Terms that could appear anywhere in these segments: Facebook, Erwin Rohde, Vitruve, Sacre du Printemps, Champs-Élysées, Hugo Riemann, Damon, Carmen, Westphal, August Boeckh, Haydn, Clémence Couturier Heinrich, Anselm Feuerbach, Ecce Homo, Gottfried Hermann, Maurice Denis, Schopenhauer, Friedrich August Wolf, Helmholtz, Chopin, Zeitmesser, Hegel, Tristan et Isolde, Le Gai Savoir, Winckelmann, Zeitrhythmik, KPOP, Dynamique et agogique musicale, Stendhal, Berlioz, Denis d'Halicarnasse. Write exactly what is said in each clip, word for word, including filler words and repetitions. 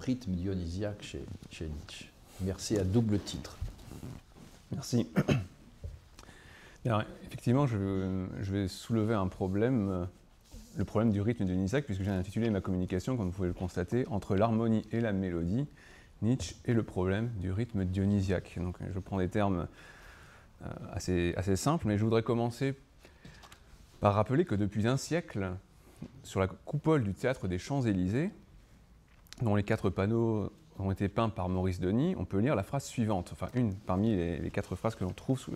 rythme dionysiaque chez, chez Nietzsche. Merci à double titre. Merci. Alors, effectivement, je, je vais soulever un problème, le problème du rythme dionysiaque, puisque j'ai intitulé ma communication, comme vous pouvez le constater, entre l'harmonie et la mélodie, Nietzsche et le problème du rythme dionysiaque. Donc, je prends des termes euh, assez, assez simples, mais je voudrais commencer par rappeler que depuis un siècle, sur la coupole du théâtre des Champs-Élysées, dont les quatre panneaux ont été peints par Maurice Denis, on peut lire la phrase suivante, enfin une parmi les, les quatre phrases que l'on trouve sous,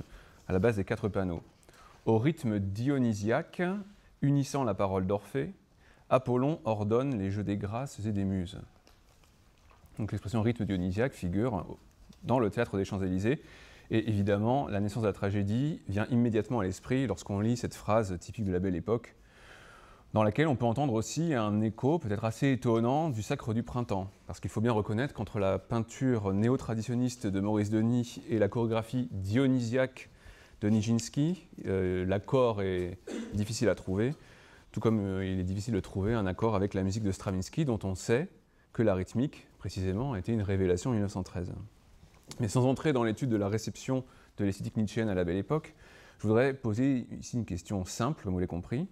à la base des quatre panneaux. Au rythme dionysiaque, unissant la parole d'Orphée, Apollon ordonne les jeux des grâces et des muses. Donc l'expression rythme dionysiaque figure dans le théâtre des Champs-Élysées, et évidemment la naissance de la tragédie vient immédiatement à l'esprit lorsqu'on lit cette phrase typique de la Belle Époque, dans laquelle on peut entendre aussi un écho peut-être assez étonnant du Sacre du Printemps. Parce qu'il faut bien reconnaître qu'entre la peinture néo-traditionniste de Maurice Denis et la chorégraphie dionysiaque de Nijinsky, euh, l'accord est difficile à trouver, tout comme euh, il est difficile de trouver un accord avec la musique de Stravinsky, dont on sait que la rythmique, précisément, a été une révélation en mille neuf cent treize. Mais sans entrer dans l'étude de la réception de l'esthétique nietzschéenne à la Belle Époque, je voudrais poser ici une question simple, comme vous l'avez compris.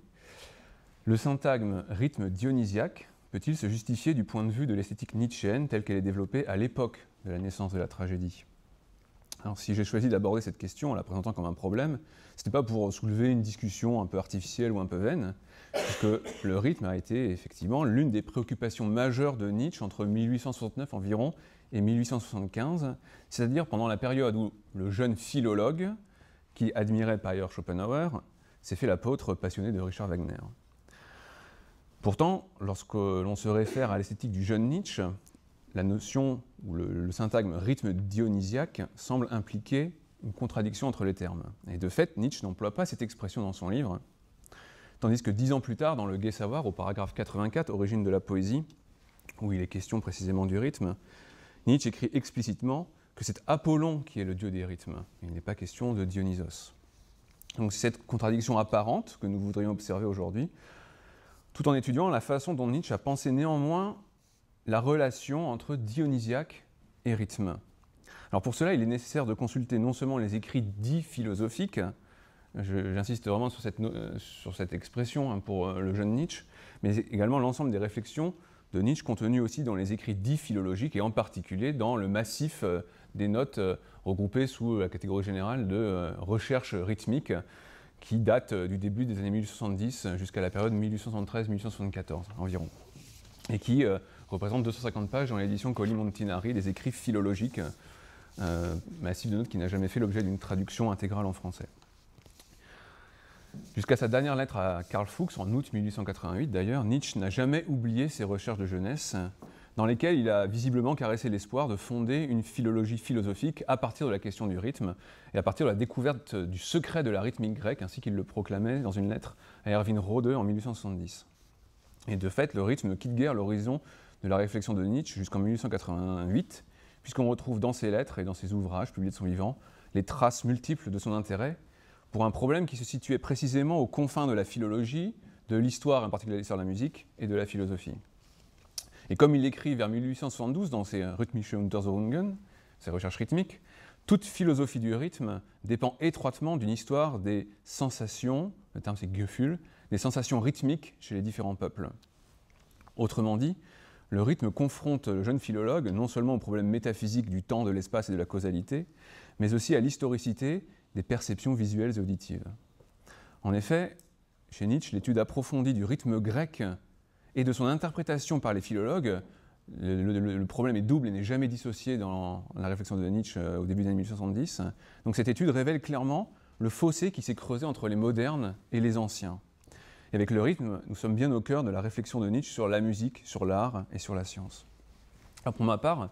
Le syntagme rythme dionysiaque peut-il se justifier du point de vue de l'esthétique nietzschéenne telle qu'elle est développée à l'époque de la naissance de la tragédie? Alors si j'ai choisi d'aborder cette question en la présentant comme un problème, ce n'était pas pour soulever une discussion un peu artificielle ou un peu vaine, puisque le rythme a été effectivement l'une des préoccupations majeures de Nietzsche entre mille huit cent soixante-neuf environ et mille huit cent soixante-quinze, c'est-à-dire pendant la période où le jeune philologue, qui admirait par ailleurs Schopenhauer, s'est fait l'apôtre passionné de Richard Wagner. Pourtant, lorsque l'on se réfère à l'esthétique du jeune Nietzsche, la notion ou le, le syntagme rythme dionysiaque semble impliquer une contradiction entre les termes. Et de fait, Nietzsche n'emploie pas cette expression dans son livre, tandis que dix ans plus tard, dans Le Gai Savoir, au paragraphe quatre-vingt-quatre, Origine de la poésie, où il est question précisément du rythme, Nietzsche écrit explicitement que c'est Apollon qui est le dieu des rythmes. Il n'est pas question de Dionysos. Donc c'est cette contradiction apparente que nous voudrions observer aujourd'hui, tout en étudiant la façon dont Nietzsche a pensé néanmoins la relation entre dionysiaque et rythme. Alors pour cela, il est nécessaire de consulter non seulement les écrits dits philosophiques, j'insiste vraiment sur cette, euh, sur cette expression hein, pour euh, le jeune Nietzsche, mais également l'ensemble des réflexions de Nietzsche contenues aussi dans les écrits dits philologiques et en particulier dans le massif euh, des notes euh, regroupées sous la catégorie générale de euh, recherche rythmique, qui date du début des années mille huit cent soixante-dix jusqu'à la période mille huit cent soixante-treize mille huit cent soixante-quatorze environ, et qui euh, représente deux cent cinquante pages dans l'édition Colli-Montinari des écrits philologiques, euh, massif de notes qui n'a jamais fait l'objet d'une traduction intégrale en français. Jusqu'à sa dernière lettre à Karl Fuchs, en août mille huit cent quatre-vingt-huit d'ailleurs, Nietzsche n'a jamais oublié ses recherches de jeunesse, dans lesquelles il a visiblement caressé l'espoir de fonder une philologie philosophique à partir de la question du rythme et à partir de la découverte du secret de la rythmique grecque, ainsi qu'il le proclamait dans une lettre à Erwin Rohde en mille huit cent soixante-dix. Et de fait, le rythme quitte guère l'horizon de la réflexion de Nietzsche jusqu'en mille huit cent quatre-vingt-huit, puisqu'on retrouve dans ses lettres et dans ses ouvrages publiés de son vivant les traces multiples de son intérêt pour un problème qui se situait précisément aux confins de la philologie, de l'histoire, en particulier l'histoire de la musique, et de la philosophie. Et comme il l'écrit vers mille huit cent soixante-douze dans ses Rhythmische Untersuchungen, ses recherches rythmiques, toute philosophie du rythme dépend étroitement d'une histoire des sensations, le terme c'est Gefühl, des sensations rythmiques chez les différents peuples. Autrement dit, le rythme confronte le jeune philologue non seulement aux problèmes métaphysiques du temps, de l'espace et de la causalité, mais aussi à l'historicité des perceptions visuelles et auditives. En effet, chez Nietzsche, l'étude approfondie du rythme grec et de son interprétation par les philologues, le, le, le problème est double et n'est jamais dissocié dans la réflexion de Nietzsche au début des années mille huit cent soixante-dix. Donc cette étude révèle clairement le fossé qui s'est creusé entre les modernes et les anciens. Et avec le rythme, nous sommes bien au cœur de la réflexion de Nietzsche sur la musique, sur l'art et sur la science. Alors pour ma part,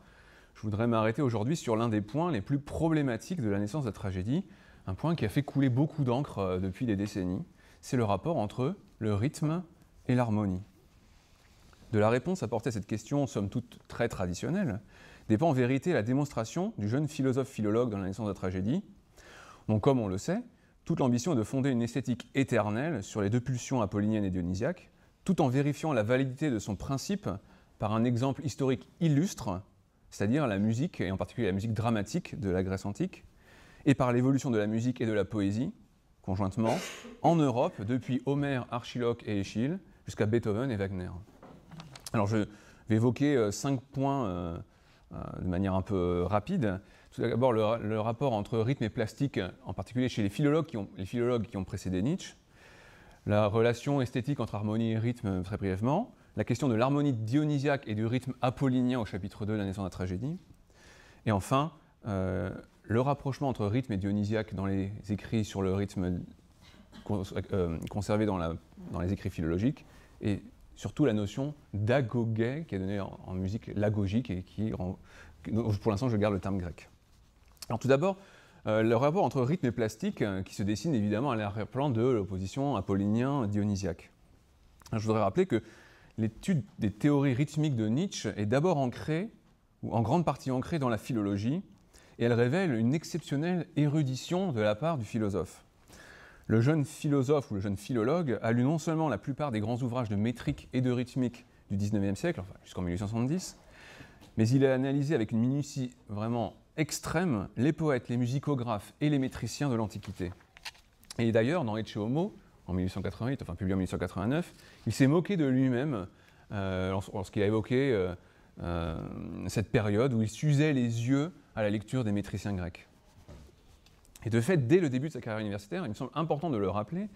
je voudrais m'arrêter aujourd'hui sur l'un des points les plus problématiques de la naissance de la tragédie, un point qui a fait couler beaucoup d'encre depuis des décennies, c'est le rapport entre le rythme et l'harmonie. De la réponse apportée à cette question, somme toute très traditionnelle, dépend en vérité la démonstration du jeune philosophe-philologue dans la naissance de la tragédie, dont, comme on le sait, toute l'ambition est de fonder une esthétique éternelle sur les deux pulsions apollinienne et dionysiaque, tout en vérifiant la validité de son principe par un exemple historique illustre, c'est-à-dire la musique, et en particulier la musique dramatique de la Grèce antique, et par l'évolution de la musique et de la poésie, conjointement, en Europe, depuis Homère, Archiloque et Eschyle, jusqu'à Beethoven et Wagner. Alors je vais évoquer cinq points euh, euh, de manière un peu rapide. Tout d'abord, le, le rapport entre rythme et plastique, en particulier chez les philologues qui ont, les philologues qui ont précédé Nietzsche, la relation esthétique entre harmonie et rythme, très brièvement, la question de l'harmonie dionysiaque et du rythme apollinien au chapitre deux de la naissance de la tragédie, et enfin, euh, le rapprochement entre rythme et dionysiaque dans les écrits sur le rythme cons euh, conservé dans, la, dans les écrits philologiques, et surtout la notion d'agoge, qui est donnée en, en musique l'agogique, et qui rend, pour l'instant je garde le terme grec. Alors tout d'abord, euh, le rapport entre rythme et plastique, euh, qui se dessine évidemment à l'arrière-plan de l'opposition apollinien-dionysiaque. Je voudrais rappeler que l'étude des théories rythmiques de Nietzsche est d'abord ancrée, ou en grande partie ancrée dans la philologie, et elle révèle une exceptionnelle érudition de la part du philosophe. Le jeune philosophe ou le jeune philologue a lu non seulement la plupart des grands ouvrages de métrique et de rythmique du dix-neuvième siècle, enfin jusqu'en mille huit cent soixante-dix, mais il a analysé avec une minutie vraiment extrême les poètes, les musicographes et les métriciens de l'Antiquité. Et d'ailleurs, dans Ecce Homo, en mille huit cent quatre-vingt-huit, enfin publié en mille huit cent quatre-vingt-neuf, il s'est moqué de lui-même euh, lorsqu'il a évoqué euh, euh, cette période où il s'usait les yeux à la lecture des métriciens grecs. Et de fait, dès le début de sa carrière universitaire, il me semble important de le rappeler,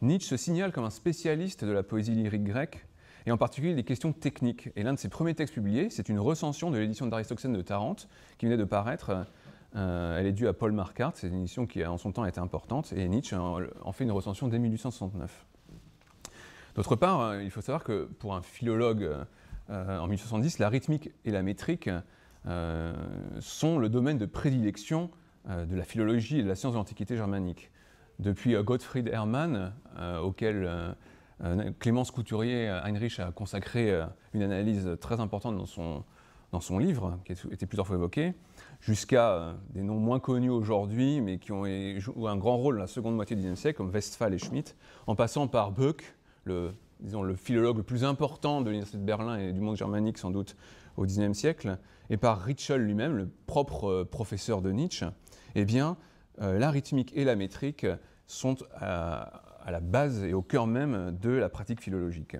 Nietzsche se signale comme un spécialiste de la poésie lyrique grecque, et en particulier des questions techniques. Et l'un de ses premiers textes publiés, c'est une recension de l'édition d'Aristoxène de Tarente, qui venait de paraître. Euh, elle est due à Paul Marquardt, c'est une édition qui en son temps a été importante, et Nietzsche en, en fait une recension dès mille huit cent soixante-neuf. D'autre part, il faut savoir que pour un philologue, euh, en mille huit cent soixante-dix, la rythmique et la métrique euh, sont le domaine de prédilection euh, de la philologie et de la science de l'Antiquité germanique. Depuis euh, Gottfried Hermann, euh, auquel euh, euh, Clémence Couturier Heinrich a consacré euh, une analyse très importante dans son, dans son livre, qui a été plusieurs fois évoqué, jusqu'à euh, des noms moins connus aujourd'hui, mais qui ont joué un grand rôle dans la seconde moitié du dix-neuvième siècle, comme Westphal et Schmidt, en passant par Boeckh, le, disons, le philologue le plus important de l'Université de Berlin et du monde germanique, sans doute, au dix-neuvième siècle, et par Ritschl lui-même, le propre euh, professeur de Nietzsche, eh bien, euh, la rythmique et la métrique sont à, à la base et au cœur même de la pratique philologique.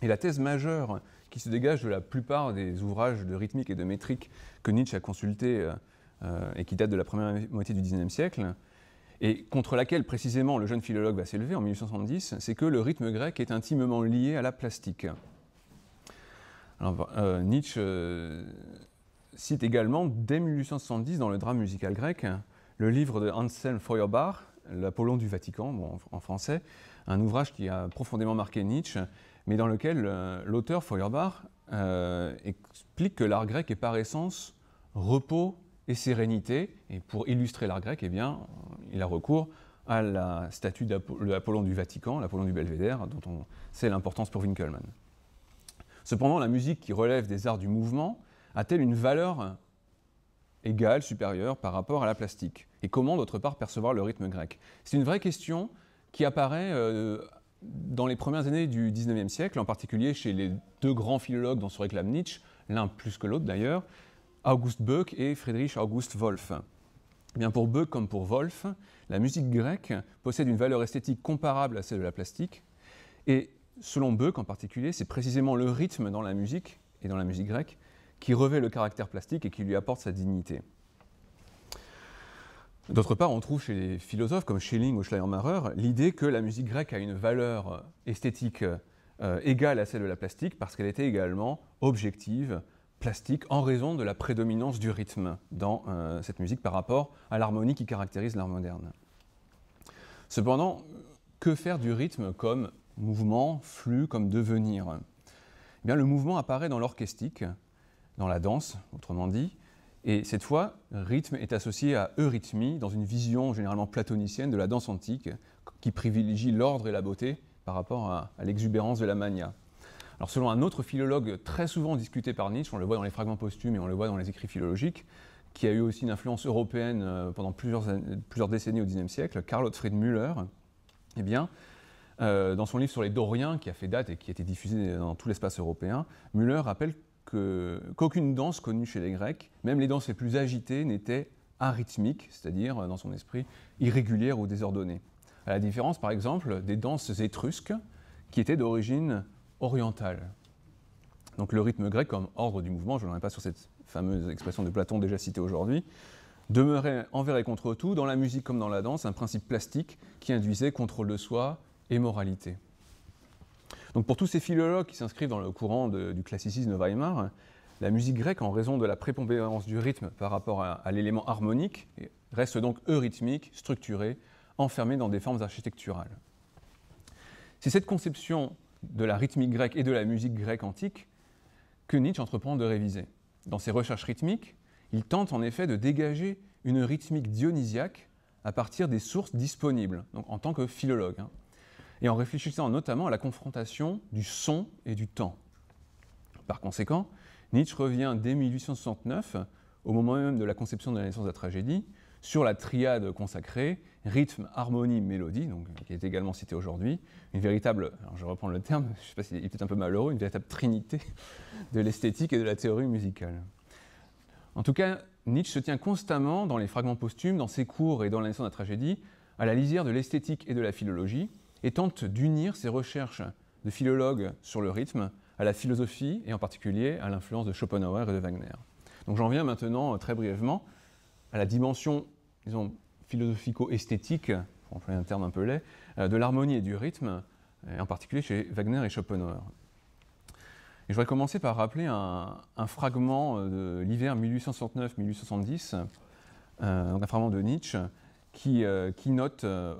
Et la thèse majeure qui se dégage de la plupart des ouvrages de rythmique et de métrique que Nietzsche a consultés euh, et qui datent de la première moitié du dix-neuvième siècle, et contre laquelle précisément le jeune philologue va s'élever en mille huit cent soixante-dix, c'est que le rythme grec est intimement lié à la plastique. Alors, euh, Nietzsche euh, cite également, dès mille huit cent soixante-dix, dans le drame musical grec, le livre de Anselm Feuerbach, l'Apollon du Vatican, bon, en, en français, un ouvrage qui a profondément marqué Nietzsche, mais dans lequel euh, l'auteur Feuerbach euh, explique que l'art grec est par essence repos et sérénité. Et pour illustrer l'art grec, eh bien, il a recours à la statue d'Apollon du Vatican, l'Apollon du Belvédère, dont on sait l'importance pour Winckelmann. Cependant, la musique qui relève des arts du mouvement a-t-elle une valeur égale, supérieure, par rapport à la plastique? Et comment, d'autre part, percevoir le rythme grec? C'est une vraie question qui apparaît euh, dans les premières années du dix-neuvième siècle, en particulier chez les deux grands philologues dont se réclame Nietzsche, l'un plus que l'autre d'ailleurs, August Boeckh et Friedrich August Wolf. Et bien pour Boeckh comme pour Wolf, la musique grecque possède une valeur esthétique comparable à celle de la plastique, et selon Boeckh en particulier, c'est précisément le rythme dans la musique, et dans la musique grecque, qui revêt le caractère plastique et qui lui apporte sa dignité. D'autre part, on trouve chez les philosophes comme Schelling ou Schleiermacher l'idée que la musique grecque a une valeur esthétique euh, égale à celle de la plastique parce qu'elle était également objective, plastique, en raison de la prédominance du rythme dans euh, cette musique par rapport à l'harmonie qui caractérise l'art moderne. Cependant, que faire du rythme comme mouvement, flux, comme devenir? Eh bien, le mouvement apparaît dans l'orchestique, dans la danse, autrement dit. Et cette fois, rythme est associé à eurythmie, dans une vision généralement platonicienne de la danse antique, qui privilégie l'ordre et la beauté par rapport à, à l'exubérance de la mania. Alors selon un autre philologue très souvent discuté par Nietzsche, on le voit dans les fragments posthumes et on le voit dans les écrits philologiques, qui a eu aussi une influence européenne pendant plusieurs, plusieurs décennies au dix-neuvième siècle, Karl-Otfried Müller, eh bien, Euh, dans son livre sur les Doriens, qui a fait date et qui a été diffusé dans tout l'espace européen, Müller rappelle qu'aucune danse connue chez les Grecs, même les danses les plus agitées, n'était arythmique, c'est-à-dire, dans son esprit, irrégulière ou désordonnée. À la différence, par exemple, des danses étrusques, qui étaient d'origine orientale. Donc le rythme grec comme ordre du mouvement, je n'en ai pas sur cette fameuse expression de Platon déjà citée aujourd'hui, demeurait envers et contre tout, dans la musique comme dans la danse, un principe plastique qui induisait contrôle de soi et moralité. Donc pour tous ces philologues qui s'inscrivent dans le courant de, du classicisme de Weimar, la musique grecque, en raison de la prépondérance du rythme par rapport à, à l'élément harmonique, reste donc eurythmique, structurée, enfermée dans des formes architecturales. C'est cette conception de la rythmique grecque et de la musique grecque antique que Nietzsche entreprend de réviser. Dans ses recherches rythmiques, il tente en effet de dégager une rythmique dionysiaque à partir des sources disponibles, donc en tant que philologue, hein, et en réfléchissant notamment à la confrontation du son et du temps. Par conséquent, Nietzsche revient dès mille huit cent soixante-neuf, au moment même de la conception de la naissance de la tragédie, sur la triade consacrée, rythme, harmonie, mélodie, donc, qui est également citée aujourd'hui, une véritable, alors je reprends le terme, je ne sais pas s'il est peut-être un peu malheureux, une véritable trinité de l'esthétique et de la théorie musicale. En tout cas, Nietzsche se tient constamment, dans les fragments posthumes, dans ses cours et dans la naissance de la tragédie, à la lisière de l'esthétique et de la philologie, et tente d'unir ses recherches de philologue sur le rythme à la philosophie, et en particulier à l'influence de Schopenhauer et de Wagner. Donc j'en viens maintenant, très brièvement, à la dimension, disons, philosophico-esthétique, pour employer un terme un peu laid, de l'harmonie et du rythme, et en particulier chez Wagner et Schopenhauer. Et je voudrais commencer par rappeler un, un fragment de l'hiver mille huit cent soixante-neuf mille huit cent soixante-dix, euh, un fragment de Nietzsche, qui, euh, qui note, euh,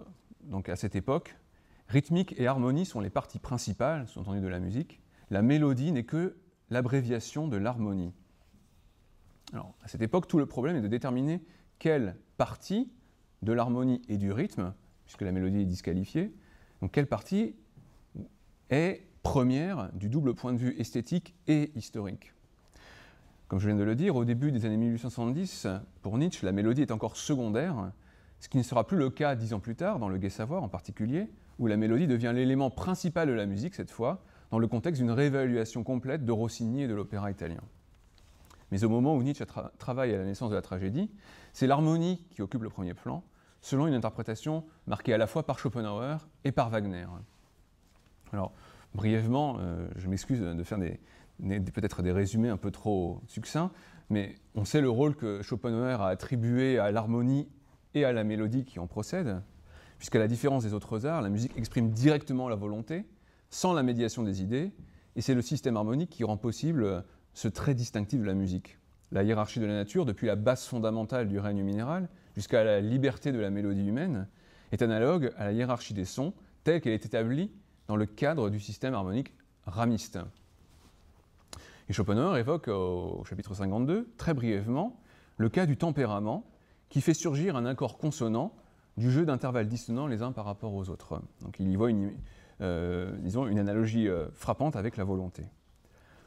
donc à cette époque, « Rythmique et harmonie sont les parties principales, sous-entendu de la musique. La mélodie n'est que l'abréviation de l'harmonie. » Alors, à cette époque, tout le problème est de déterminer quelle partie de l'harmonie et du rythme, puisque la mélodie est disqualifiée, donc quelle partie est première du double point de vue esthétique et historique. Comme je viens de le dire, au début des années mille huit cent soixante-dix, pour Nietzsche, la mélodie est encore secondaire, ce qui ne sera plus le cas dix ans plus tard, dans Le Gai Savoir en particulier, où la mélodie devient l'élément principal de la musique, cette fois, dans le contexte d'une réévaluation complète de Rossini et de l'opéra italien. Mais au moment où Nietzsche tra travaille à la naissance de la tragédie, c'est l'harmonie qui occupe le premier plan, selon une interprétation marquée à la fois par Schopenhauer et par Wagner. Alors, brièvement, euh, je m'excuse de faire peut-être des résumés un peu trop succincts, mais on sait le rôle que Schopenhauer a attribué à l'harmonie et à la mélodie qui en procède, puisqu'à la différence des autres arts, la musique exprime directement la volonté, sans la médiation des idées, et c'est le système harmonique qui rend possible euh, ce trait distinctif de la musique. La hiérarchie de la nature, depuis la base fondamentale du règne minéral jusqu'à la liberté de la mélodie humaine, est analogue à la hiérarchie des sons telle qu'elle est établie dans le cadre du système harmonique ramiste. Et Schopenhauer évoque au chapitre cinquante-deux, très brièvement, le cas du tempérament qui fait surgir un accord consonant du jeu d'intervalles dissonants les uns par rapport aux autres. Donc il y voit une, euh, disons, une analogie euh, frappante avec la volonté.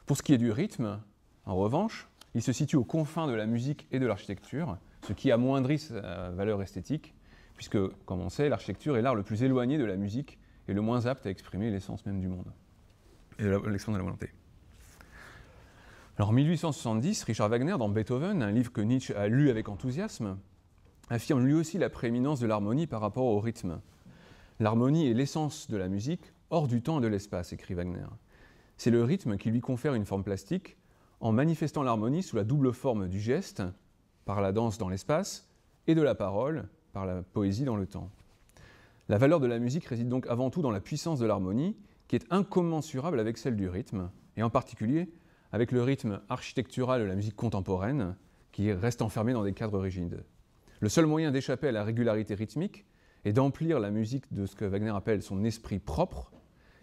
Pour ce qui est du rythme, en revanche, il se situe aux confins de la musique et de l'architecture, ce qui amoindrit sa valeur esthétique, puisque, comme on sait, l'architecture est l'art le plus éloigné de la musique et le moins apte à exprimer l'essence même du monde, et l'expression de la volonté. Alors, en mille huit cent soixante-dix, Richard Wagner, dans Beethoven, un livre que Nietzsche a lu avec enthousiasme, affirme lui aussi la prééminence de l'harmonie par rapport au rythme. « L'harmonie est l'essence de la musique, hors du temps et de l'espace », écrit Wagner. C'est le rythme qui lui confère une forme plastique en manifestant l'harmonie sous la double forme du geste, par la danse dans l'espace, et de la parole, par la poésie dans le temps. La valeur de la musique réside donc avant tout dans la puissance de l'harmonie, qui est incommensurable avec celle du rythme, et en particulier avec le rythme architectural de la musique contemporaine, qui reste enfermé dans des cadres rigides. Le seul moyen d'échapper à la régularité rythmique est d'emplir la musique de ce que Wagner appelle son esprit propre,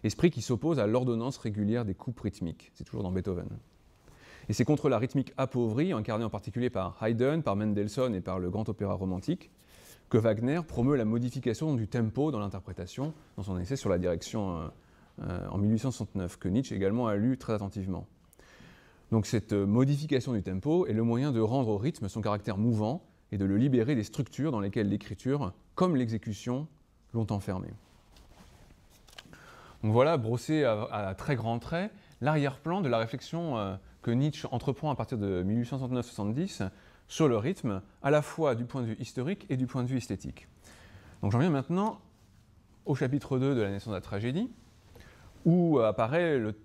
esprit qui s'oppose à l'ordonnance régulière des coupes rythmiques. C'est toujours dans Beethoven. Et c'est contre la rythmique appauvrie, incarnée en particulier par Haydn, par Mendelssohn et par le grand opéra romantique, que Wagner promeut la modification du tempo dans l'interprétation, dans son essai sur la direction euh, euh, en mille huit cent soixante-neuf, que Nietzsche également a lu très attentivement. Donc cette modification du tempo est le moyen de rendre au rythme son caractère mouvant et de le libérer des structures dans lesquelles l'écriture, comme l'exécution, l'ont enfermé. Donc voilà, brossé à, à très grands traits, l'arrière-plan de la réflexion euh, que Nietzsche entreprend à partir de mille huit cent soixante-neuf soixante-dix sur le rythme, à la fois du point de vue historique et du point de vue esthétique. Donc j'en viens maintenant au chapitre deux de la naissance de la tragédie, où apparaît le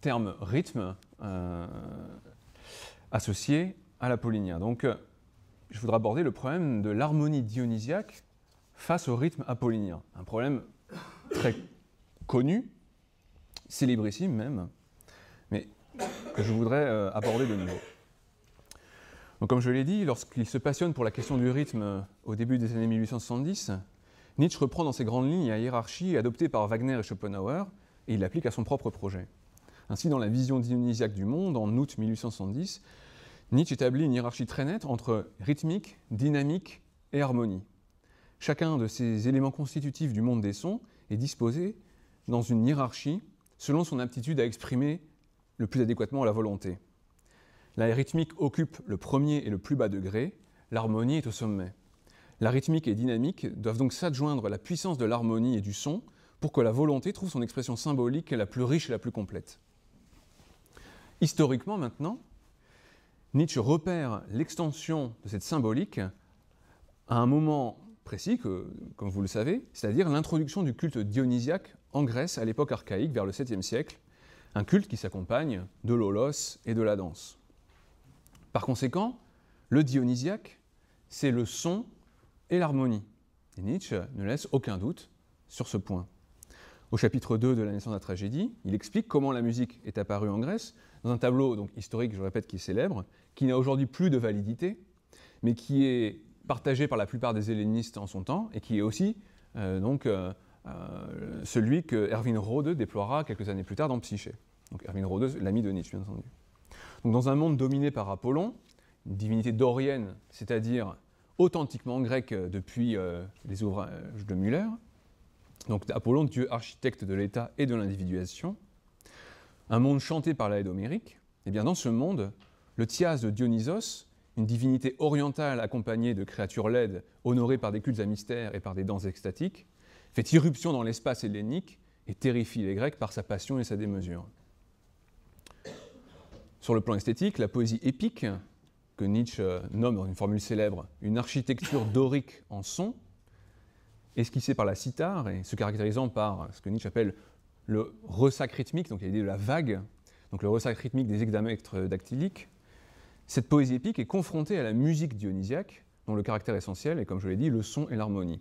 terme rythme euh, associé à l'apollinien. Donc je voudrais aborder le problème de l'harmonie dionysiaque face au rythme apollinien. Un problème très connu, célébrissime même, mais que je voudrais euh, aborder de nouveau. Donc, comme je l'ai dit, lorsqu'il se passionne pour la question du rythme au début des années mille huit cent soixante-dix, Nietzsche reprend dans ses grandes lignes la hiérarchie adoptée par Wagner et Schopenhauer et il l'applique à son propre projet. Ainsi, dans la vision dionysiaque du monde, en août mille huit cent soixante-dix, Nietzsche établit une hiérarchie très nette entre rythmique, dynamique et harmonie. Chacun de ces éléments constitutifs du monde des sons est disposé dans une hiérarchie selon son aptitude à exprimer le plus adéquatement la volonté. La rythmique occupe le premier et le plus bas degré, l'harmonie est au sommet. La rythmique et dynamique doivent donc s'adjoindre la puissance de l'harmonie et du son pour que la volonté trouve son expression symbolique la plus riche et la plus complète. Historiquement maintenant, Nietzsche repère l'extension de cette symbolique à un moment précis, que, comme vous le savez, c'est-à-dire l'introduction du culte dionysiaque en Grèce à l'époque archaïque, vers le septième siècle, un culte qui s'accompagne de l'olos et de la danse. Par conséquent, le dionysiaque, c'est le son et l'harmonie. Et Nietzsche ne laisse aucun doute sur ce point. Au chapitre deux de la naissance de la tragédie, il explique comment la musique est apparue en Grèce, dans un tableau donc, historique, je répète, qui est célèbre, qui n'a aujourd'hui plus de validité, mais qui est partagé par la plupart des hellénistes en son temps, et qui est aussi euh, donc, euh, euh, celui que Erwin Rohde déploiera quelques années plus tard dans Psyché. Donc Erwin Rohde, l'ami de Nietzsche, bien entendu. Donc, dans un monde dominé par Apollon, une divinité dorienne, c'est-à-dire authentiquement grecque depuis euh, les ouvrages de Müller, donc Apollon, dieu architecte de l'État et de l'individuation, un monde chanté par l'Aide homérique, et bien dans ce monde, le Thias de Dionysos, une divinité orientale accompagnée de créatures laides, honorée par des cultes à mystère et par des danses extatiques, fait irruption dans l'espace hellénique et terrifie les Grecs par sa passion et sa démesure. Sur le plan esthétique, la poésie épique, que Nietzsche nomme dans une formule célèbre « une architecture dorique en son », esquissée par la cithare et se caractérisant par ce que Nietzsche appelle le ressac rythmique, donc l'idée de la vague, donc le ressac rythmique des hexamètres dactyliques, cette poésie épique est confrontée à la musique dionysiaque, dont le caractère essentiel est, comme je l'ai dit, le son et l'harmonie.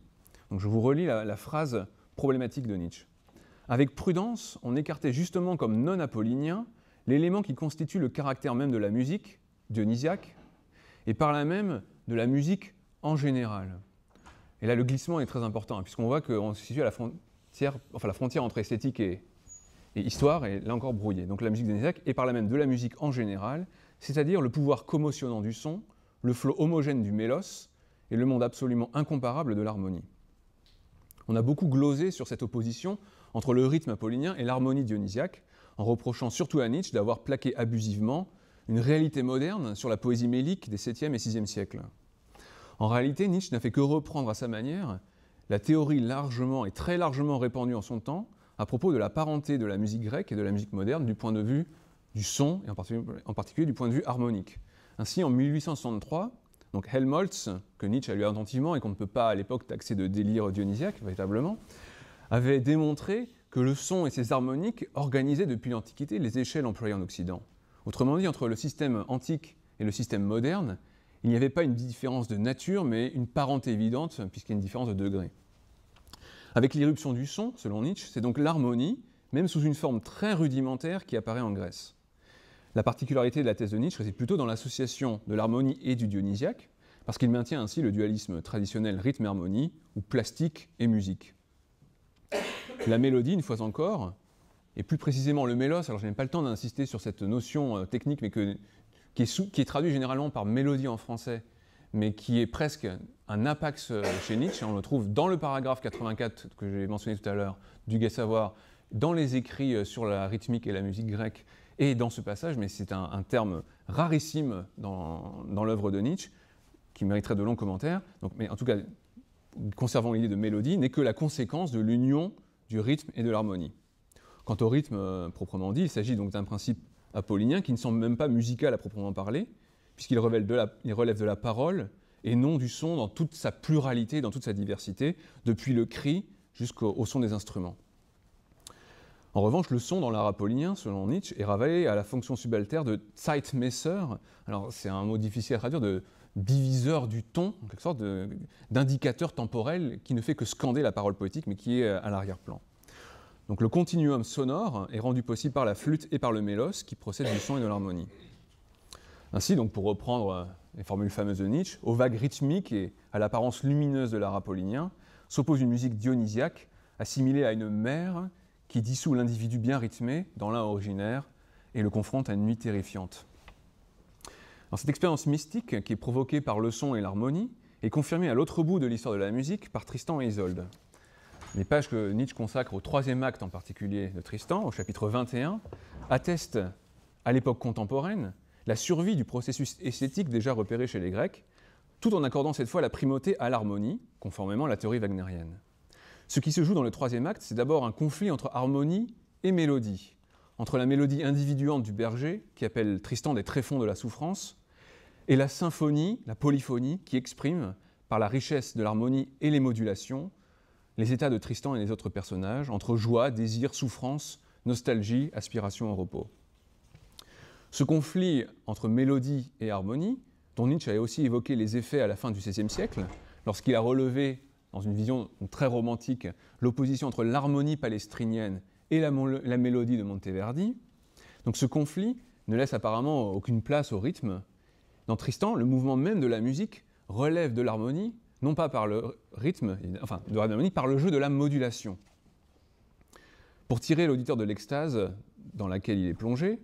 Donc je vous relis la, la phrase problématique de Nietzsche. Avec prudence, on écartait justement comme non apollinien l'élément qui constitue le caractère même de la musique dionysiaque, et par là même de la musique en général. Et là, le glissement est très important, hein, puisqu'on voit qu'on se situe à la frontière. Enfin, la frontière entre esthétique et, et histoire est là encore brouillée. Donc la musique dionysiaque est par la même de la musique en général, c'est-à-dire le pouvoir commotionnant du son, le flot homogène du mélos et le monde absolument incomparable de l'harmonie. On a beaucoup glosé sur cette opposition entre le rythme apollinien et l'harmonie dionysiaque, en reprochant surtout à Nietzsche d'avoir plaqué abusivement une réalité moderne sur la poésie mélique des septième et sixième siècles. En réalité, Nietzsche n'a fait que reprendre à sa manière la théorie largement et très largement répandue en son temps à propos de la parenté de la musique grecque et de la musique moderne du point de vue du son et en particulier, en particulier du point de vue harmonique. Ainsi, en mille huit cent soixante-trois, donc Helmholtz, que Nietzsche a lu attentivement et qu'on ne peut pas à l'époque taxer de délire dionysiaque véritablement, avait démontré que le son et ses harmoniques organisaient depuis l'Antiquité les échelles employées en Occident. Autrement dit, entre le système antique et le système moderne, il n'y avait pas une différence de nature, mais une parenté évidente, puisqu'il y a une différence de degré. Avec l'irruption du son, selon Nietzsche, c'est donc l'harmonie, même sous une forme très rudimentaire, qui apparaît en Grèce. La particularité de la thèse de Nietzsche réside plutôt dans l'association de l'harmonie et du dionysiaque, parce qu'il maintient ainsi le dualisme traditionnel rythme-harmonie, ou plastique et musique. La mélodie, une fois encore, et plus précisément le mélos, alors je n'ai pas le temps d'insister sur cette notion technique, mais que Qui est, sous, qui est traduit généralement par mélodie en français, mais qui est presque un apax chez Nietzsche. On le trouve dans le paragraphe quatre-vingt-quatre que j'ai mentionné tout à l'heure du Gai Savoir, dans les écrits sur la rythmique et la musique grecque, et dans ce passage, mais c'est un, un terme rarissime dans, dans l'œuvre de Nietzsche, qui mériterait de longs commentaires. Donc, mais en tout cas, conservant l'idée de mélodie, n'est que la conséquence de l'union du rythme et de l'harmonie. Quant au rythme euh, proprement dit, il s'agit donc d'un principe apollinien qui ne semble même pas musical à proprement parler, puisqu'il relève de la, il relève de la parole et non du son dans toute sa pluralité, dans toute sa diversité, depuis le cri jusqu'au son des instruments. En revanche, le son dans l'art apollonien, selon Nietzsche, est ravalé à la fonction subalterne de Zeitmesser. Alors, c'est un mot difficile à traduire, de diviseur du ton, en quelque sorte, d'indicateur temporel qui ne fait que scander la parole poétique, mais qui est à l'arrière-plan. Donc, le continuum sonore est rendu possible par la flûte et par le mélos, qui procèdent du son et de l'harmonie. Ainsi, donc, pour reprendre les formules fameuses de Nietzsche, aux vagues rythmiques et à l'apparence lumineuse de l'art apollinien s'oppose une musique dionysiaque assimilée à une mer qui dissout l'individu bien rythmé dans l'un originaire et le confronte à une nuit terrifiante. Alors, cette expérience mystique qui est provoquée par le son et l'harmonie est confirmée à l'autre bout de l'histoire de la musique par Tristan et Isolde. Les pages que Nietzsche consacre au troisième acte en particulier de Tristan, au chapitre vingt et un, attestent à l'époque contemporaine la survie du processus esthétique déjà repéré chez les Grecs, tout en accordant cette fois la primauté à l'harmonie, conformément à la théorie wagnérienne. Ce qui se joue dans le troisième acte, c'est d'abord un conflit entre harmonie et mélodie, entre la mélodie individuante du berger, qui appelle Tristan des tréfonds de la souffrance, et la symphonie, la polyphonie, qui exprime, par la richesse de l'harmonie et les modulations, les états de Tristan et des autres personnages, entre joie, désir, souffrance, nostalgie, aspiration au repos. Ce conflit entre mélodie et harmonie, dont Nietzsche a aussi évoqué les effets à la fin du seizième siècle, lorsqu'il a relevé dans une vision très romantique, l'opposition entre l'harmonie palestrinienne et la, la mélodie de Monteverdi. Donc ce conflit ne laisse apparemment aucune place au rythme. Dans Tristan, le mouvement même de la musique relève de l'harmonie, non pas par le rythme, enfin de l'harmonie, par le jeu de la modulation. Pour tirer l'auditeur de l'extase dans laquelle il est plongé,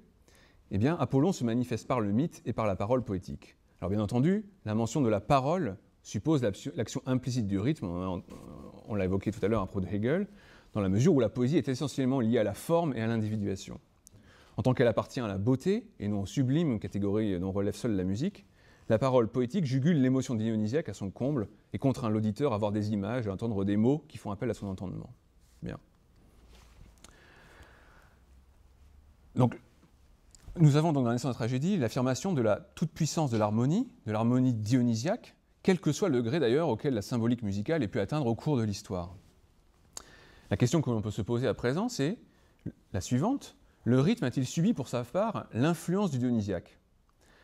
eh bien, Apollon se manifeste par le mythe et par la parole poétique. Alors bien entendu, la mention de la parole suppose l'action implicite du rythme, on l'a évoqué tout à l'heure à propos de Hegel, dans la mesure où la poésie est essentiellement liée à la forme et à l'individuation. En tant qu'elle appartient à la beauté, et non au sublime, catégorie dont relève seule la musique, la parole poétique jugule l'émotion dionysiaque à son comble et contraint l'auditeur à voir des images, à entendre des mots qui font appel à son entendement. Bien. Donc, nous avons donc dans l'essence de la tragédie l'affirmation de la toute-puissance de l'harmonie, de l'harmonie dionysiaque, quel que soit le degré d'ailleurs auquel la symbolique musicale ait pu atteindre au cours de l'histoire. La question que l'on peut se poser à présent, c'est la suivante. Le rythme a-t-il subi pour sa part l'influence du dionysiaque?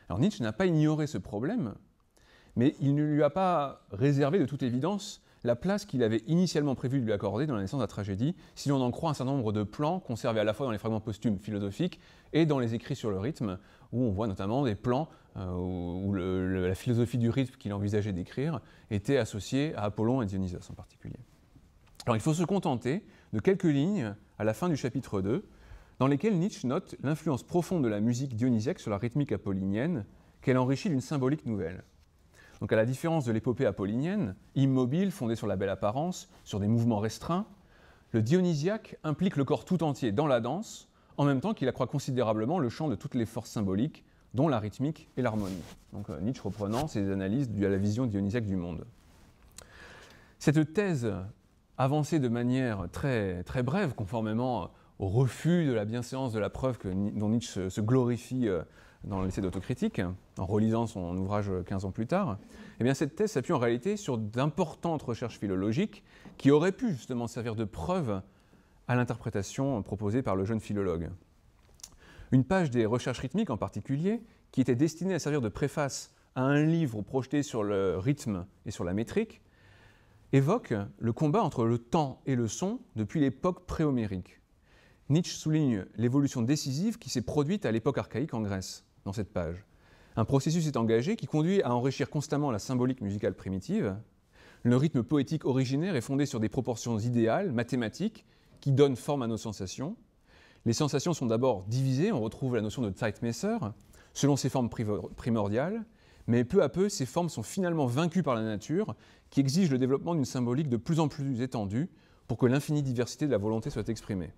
Alors Nietzsche n'a pas ignoré ce problème, mais il ne lui a pas réservé de toute évidence la place qu'il avait initialement prévu de lui accorder dans la naissance de la tragédie, si l'on en croit un certain nombre de plans conservés à la fois dans les fragments posthumes philosophiques et dans les écrits sur le rythme, où on voit notamment des plans euh, où le, le, la philosophie du rythme qu'il envisageait d'écrire était associée à Apollon et Dionysos en particulier. Alors il faut se contenter de quelques lignes à la fin du chapitre deux, dans lesquelles Nietzsche note l'influence profonde de la musique dionysiaque sur la rythmique apollinienne, qu'elle enrichit d'une symbolique nouvelle. Donc à la différence de l'épopée apollinienne, immobile, fondée sur la belle apparence, sur des mouvements restreints, le dionysiaque implique le corps tout entier dans la danse, en même temps qu'il accroît considérablement le champ de toutes les forces symboliques, dont la rythmique et l'harmonie. Donc euh, Nietzsche reprenant ses analyses dues à la vision dionysiaque du monde. Cette thèse, avancée de manière très, très brève, conformément au refus de la bienséance de la preuve que, dont Nietzsche se, se glorifie euh, dans l'essai d'autocritique, en relisant son ouvrage quinze ans plus tard, eh bien cette thèse s'appuie en réalité sur d'importantes recherches philologiques qui auraient pu justement servir de preuve à l'interprétation proposée par le jeune philologue. Une page des recherches rythmiques en particulier, qui était destinée à servir de préface à un livre projeté sur le rythme et sur la métrique, évoque le combat entre le temps et le son depuis l'époque préhomérique. Nietzsche souligne l'évolution décisive qui s'est produite à l'époque archaïque en Grèce, dans cette page. Un processus est engagé qui conduit à enrichir constamment la symbolique musicale primitive. Le rythme poétique originaire est fondé sur des proportions idéales, mathématiques, qui donnent forme à nos sensations. Les sensations sont d'abord divisées, on retrouve la notion de Zeitmesser, selon ses formes primordiales, mais peu à peu, ces formes sont finalement vaincues par la nature, qui exige le développement d'une symbolique de plus en plus étendue pour que l'infinie diversité de la volonté soit exprimée.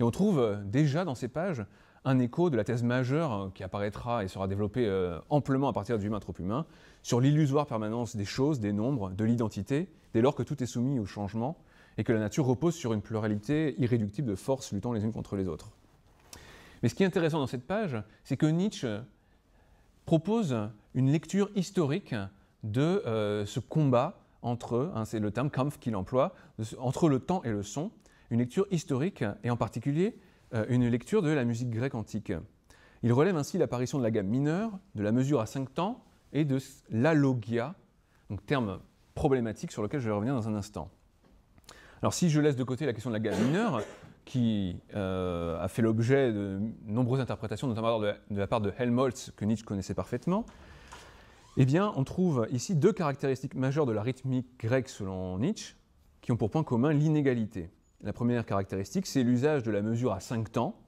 Et on trouve déjà dans ces pages un écho de la thèse majeure qui apparaîtra et sera développée amplement à partir d'Humain trop humain, sur l'illusoire permanence des choses, des nombres, de l'identité, dès lors que tout est soumis au changement, et que la nature repose sur une pluralité irréductible de forces luttant les unes contre les autres. Mais ce qui est intéressant dans cette page, c'est que Nietzsche propose une lecture historique de euh, ce combat entre, hein, c'est le terme Kampf qu'il emploie, entre le temps et le son, une lecture historique et en particulier euh, une lecture de la musique grecque antique. Il relève ainsi l'apparition de la gamme mineure, de la mesure à cinq temps et de l'alogia, donc terme problématique sur lequel je vais revenir dans un instant. Alors si je laisse de côté la question de la gamme mineure, qui euh, a fait l'objet de nombreuses interprétations, notamment de la, de la part de Helmholtz, que Nietzsche connaissait parfaitement, eh bien, on trouve ici deux caractéristiques majeures de la rythmique grecque selon Nietzsche, qui ont pour point commun l'inégalité. La première caractéristique, c'est l'usage de la mesure à cinq temps,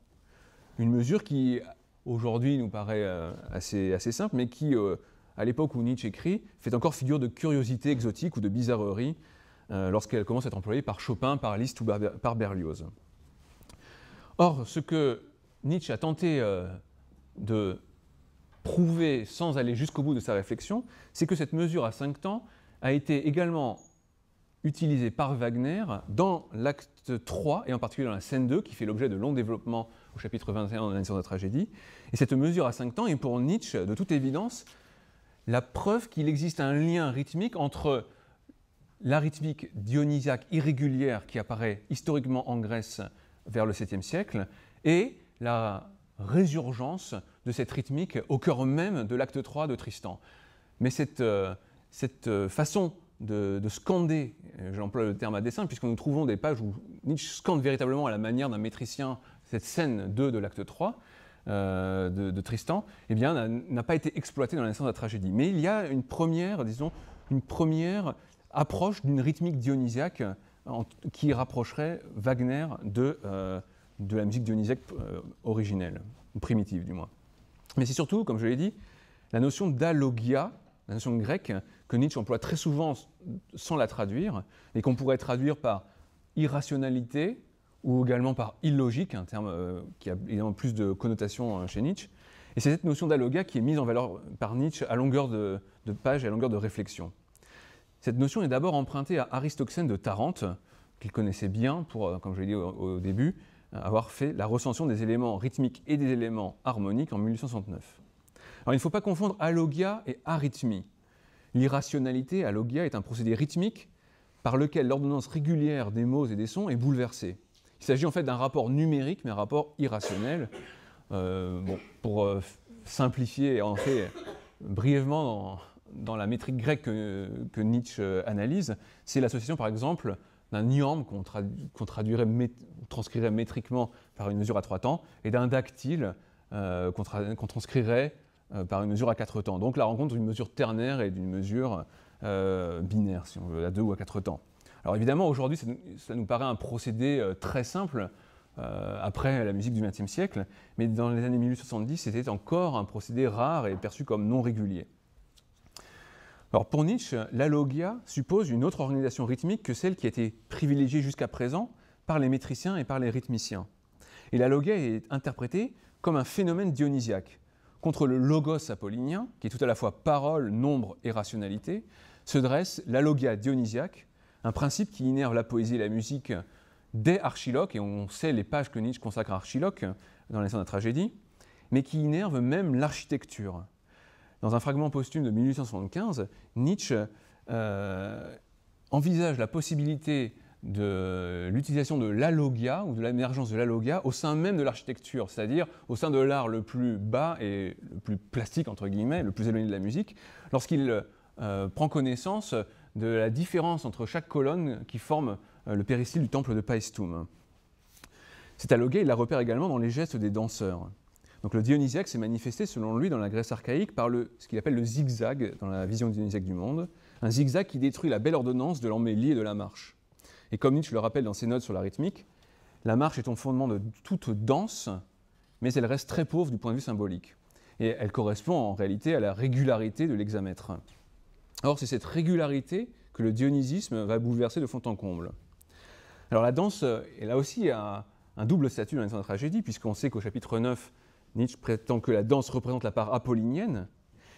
une mesure qui aujourd'hui nous paraît euh, assez, assez simple, mais qui, euh, à l'époque où Nietzsche écrit, fait encore figure de curiosité exotique ou de bizarrerie euh, lorsqu'elle commence à être employée par Chopin, par Liszt ou par Berlioz. Or, ce que Nietzsche a tenté euh, de prouver sans aller jusqu'au bout de sa réflexion, c'est que cette mesure à cinq temps a été également utilisée par Wagner dans l'acte trois, et en particulier dans la scène deux, qui fait l'objet de longs développements au chapitre vingt et un de l'analyse de la tragédie. Et cette mesure à cinq temps est pour Nietzsche, de toute évidence, la preuve qu'il existe un lien rythmique entre la rythmique dionysiaque irrégulière qui apparaît historiquement en Grèce vers le septième siècle et la résurgence de cette rythmique au cœur même de l'acte trois de Tristan. Mais cette, euh, cette façon de, de scander, j'emploie le terme à dessein, puisque nous trouvons des pages où Nietzsche scande véritablement à la manière d'un métricien cette scène deux de l'acte trois euh, de, de Tristan, eh bien, n'a pas été exploitée dans la naissance de la tragédie. Mais il y a une première, disons, une première approche d'une rythmique dionysiaque en, qui rapprocherait Wagner de, euh, de la musique dionysiaque euh, originelle, primitive du moins. Mais c'est surtout, comme je l'ai dit, la notion d'alogia, la notion grecque, que Nietzsche emploie très souvent sans la traduire, et qu'on pourrait traduire par irrationalité ou également par illogique, un terme euh, qui a évidemment plus de connotations euh, chez Nietzsche. Et c'est cette notion d'alogia qui est mise en valeur par Nietzsche à longueur de, de page et à longueur de réflexion. Cette notion est d'abord empruntée à Aristoxène de Tarente, qu'il connaissait bien pour, euh, comme je l'ai dit au, au début, avoir fait la recension des éléments rythmiques et des éléments harmoniques en mille huit cent soixante-neuf. Alors, il ne faut pas confondre alogia et arythmie. L'irrationalité, alogia, est un procédé rythmique par lequel l'ordonnance régulière des mots et des sons est bouleversée. Il s'agit en fait d'un rapport numérique, mais un rapport irrationnel. Euh, bon, pour euh, simplifier et entrer brièvement dans, dans la métrique grecque que, que Nietzsche analyse, c'est l'association par exemple d'un iambe qu'on qu'on traduirait mét transcrirait métriquement par une mesure à trois temps, et d'un dactyle euh, qu'on tra qu'on transcrirait euh, par une mesure à quatre temps. Donc la rencontre d'une mesure ternaire et d'une mesure euh, binaire, si on veut, à deux ou à quatre temps. Alors évidemment, aujourd'hui, ça, ça nous paraît un procédé euh, très simple, euh, après la musique du vingtième siècle, mais dans les années mille huit cent soixante-dix, c'était encore un procédé rare et perçu comme non régulier. Alors pour Nietzsche, l'alogia suppose une autre organisation rythmique que celle qui a été privilégiée jusqu'à présent par les métriciens et par les rythmiciens. Et l'alogia est interprétée comme un phénomène dionysiaque. Contre le logos apollinien, qui est tout à la fois parole, nombre et rationalité, se dresse l'alogia dionysiaque, un principe qui innerve la poésie et la musique dès Archiloque, et on sait les pages que Nietzsche consacre à Archiloque dans l'essence de la tragédie, mais qui innerve même l'architecture. Dans un fragment posthume de mille huit cent soixante-quinze, Nietzsche euh, envisage la possibilité de l'utilisation de l'alogia ou de l'émergence de l'alogia au sein même de l'architecture, c'est-à-dire au sein de l'art le plus bas et le plus plastique, entre guillemets, le plus éloigné de la musique, lorsqu'il euh, prend connaissance de la différence entre chaque colonne qui forme euh, le péristyle du temple de Paestum. Cette alogia, il la repère également dans les gestes des danseurs. Donc le dionysiaque s'est manifesté, selon lui, dans la Grèce archaïque par le, ce qu'il appelle le zigzag, dans la vision dionysiaque du monde, un zigzag qui détruit la belle ordonnance de l'embellie et de la marche. Et comme Nietzsche le rappelle dans ses notes sur la rythmique, la marche est au fondement de toute danse, mais elle reste très pauvre du point de vue symbolique. Et elle correspond en réalité à la régularité de l'hexamètre. Or, c'est cette régularité que le dionysisme va bouleverser de fond en comble. Alors la danse, elle a aussi un, un double statut dans la tragédie, puisqu'on sait qu'au chapitre neuf, Nietzsche prétend que la danse représente la part apollinienne,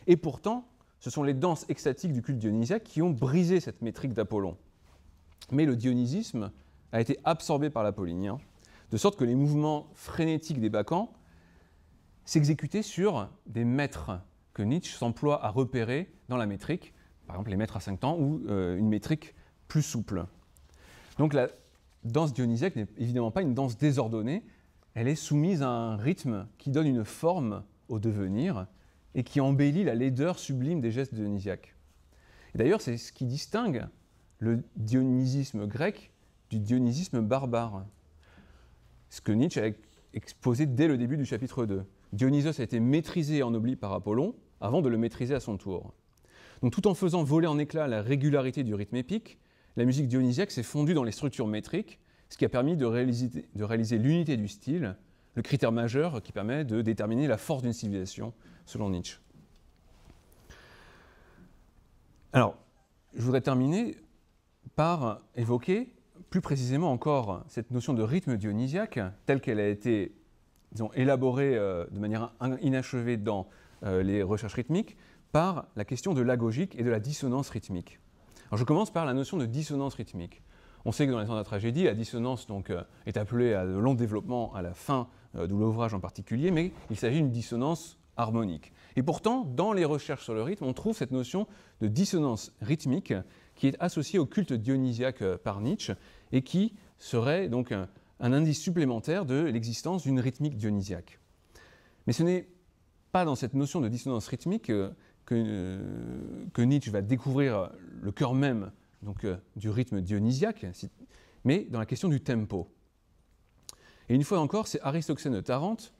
et pourtant, ce sont les danses extatiques du culte dionysiaque qui ont brisé cette métrique d'Apollon. Mais le dionysisme a été absorbé par l'apollinien, de sorte que les mouvements frénétiques des Bacchantes s'exécutaient sur des mètres que Nietzsche s'emploie à repérer dans la métrique, par exemple les mètres à cinq temps ou euh, une métrique plus souple. Donc la danse dionysiaque n'est évidemment pas une danse désordonnée, elle est soumise à un rythme qui donne une forme au devenir et qui embellit la laideur sublime des gestes dionysiaques. D'ailleurs, c'est ce qui distingue le dionysisme grec du dionysisme barbare, ce que Nietzsche a exposé dès le début du chapitre deux. Dionysos a été maîtrisé et ennobli par Apollon avant de le maîtriser à son tour. Donc, tout en faisant voler en éclats la régularité du rythme épique, la musique dionysiaque s'est fondue dans les structures métriques, ce qui a permis de réaliser, de réaliser l'unité du style, le critère majeur qui permet de déterminer la force d'une civilisation, selon Nietzsche. Alors, je voudrais terminer par évoquer plus précisément encore cette notion de rythme dionysiaque, telle qu'elle a été, disons, élaborée euh, de manière inachevée dans euh, les recherches rythmiques, par la question de l'agogique et de la dissonance rythmique. Alors, je commence par la notion de dissonance rythmique. On sait que dans les temps de la tragédie, la dissonance donc, euh, est appelée à de longs développements à la fin euh, de l'ouvrage en particulier, mais il s'agit d'une dissonance harmonique. Et pourtant, dans les recherches sur le rythme, on trouve cette notion de dissonance rythmique qui est associée au culte dionysiaque par Nietzsche et qui serait donc un, un indice supplémentaire de l'existence d'une rythmique dionysiaque. Mais ce n'est pas dans cette notion de dissonance rythmique euh, que, euh, que Nietzsche va découvrir le cœur même donc, euh, du rythme dionysiaque, mais dans la question du tempo. Et une fois encore, c'est Aristoxène de Tarente,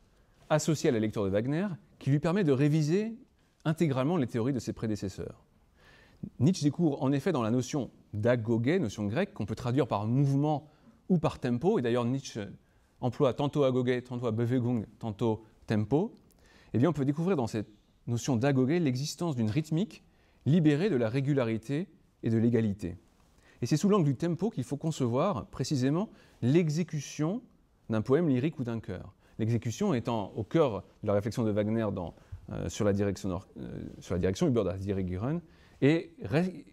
associé à la lecture de Wagner, qui lui permet de réviser intégralement les théories de ses prédécesseurs. Nietzsche découvre en effet dans la notion d'agogé, notion grecque, qu'on peut traduire par mouvement ou par tempo, et d'ailleurs Nietzsche emploie tantôt agogé, tantôt Bewegung, tantôt tempo, et bien on peut découvrir dans cette notion d'agogé l'existence d'une rythmique libérée de la régularité et de l'égalité. Et c'est sous l'angle du tempo qu'il faut concevoir précisément l'exécution d'un poème lyrique ou d'un chœur. L'exécution étant au cœur de la réflexion de Wagner dans, euh, sur la direction, nord, euh, sur la direction über das Dirigieren, et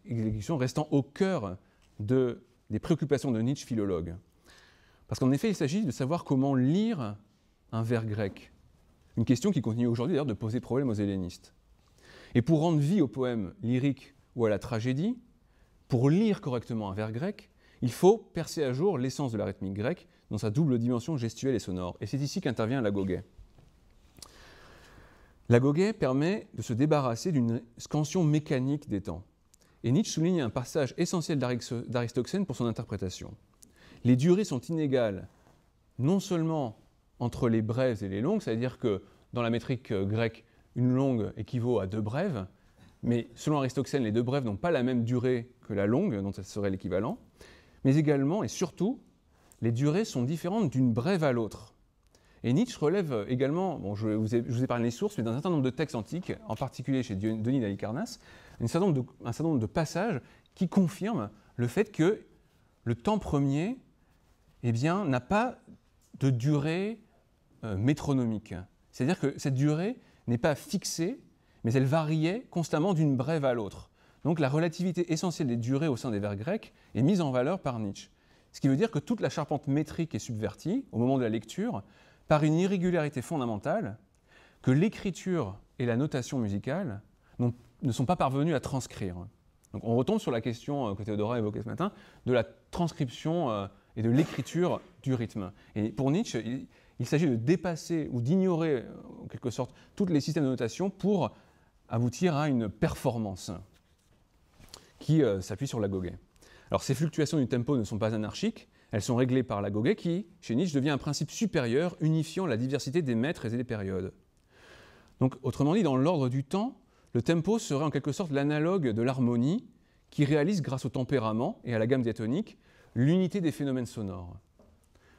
l'exécution restant au cœur de, des préoccupations de Nietzsche, philologue. Parce qu'en effet, il s'agit de savoir comment lire un vers grec. Une question qui continue aujourd'hui d'ailleurs de poser problème aux hellénistes. Et pour rendre vie au poème lyrique ou à la tragédie, pour lire correctement un vers grec, il faut percer à jour l'essence de la rythmique grecque dans sa double dimension gestuelle et sonore. Et c'est ici qu'intervient l'agogé. L'agogé permet de se débarrasser d'une scansion mécanique des temps. Et Nietzsche souligne un passage essentiel d'Aristoxène pour son interprétation. Les durées sont inégales, non seulement entre les brèves et les longues, c'est-à-dire que dans la métrique grecque, une longue équivaut à deux brèves, mais selon Aristoxène, les deux brèves n'ont pas la même durée que la longue, dont elle serait l'équivalent, mais également et surtout, les durées sont différentes d'une brève à l'autre. Et Nietzsche relève également, bon, je vous ai, je vous ai parlé des sources, mais dans un certain nombre de textes antiques, en particulier chez Denis d'Halicarnasse, un certain nombre de, un certain nombre de passages qui confirment le fait que le temps premier eh bien, n'a pas de durée euh, métronomique. C'est-à-dire que cette durée n'est pas fixée, mais elle variait constamment d'une brève à l'autre. Donc la relativité essentielle des durées au sein des vers grecs est mise en valeur par Nietzsche. Ce qui veut dire que toute la charpente métrique est subvertie, au moment de la lecture, par une irrégularité fondamentale que l'écriture et la notation musicale ne sont pas parvenues à transcrire. Donc on retombe sur la question euh, que Théodora évoquait ce matin, de la transcription euh, et de l'écriture du rythme. Et pour Nietzsche, il, il s'agit de dépasser ou d'ignorer, en quelque sorte, tous les systèmes de notation pour aboutir à une performance qui euh, s'appuie sur l'agogé. Alors ces fluctuations du tempo ne sont pas anarchiques, elles sont réglées par l'agogé qui, chez Nietzsche, devient un principe supérieur unifiant la diversité des maîtres et des périodes. Donc autrement dit, dans l'ordre du temps, le tempo serait en quelque sorte l'analogue de l'harmonie qui réalise grâce au tempérament et à la gamme diatonique l'unité des phénomènes sonores.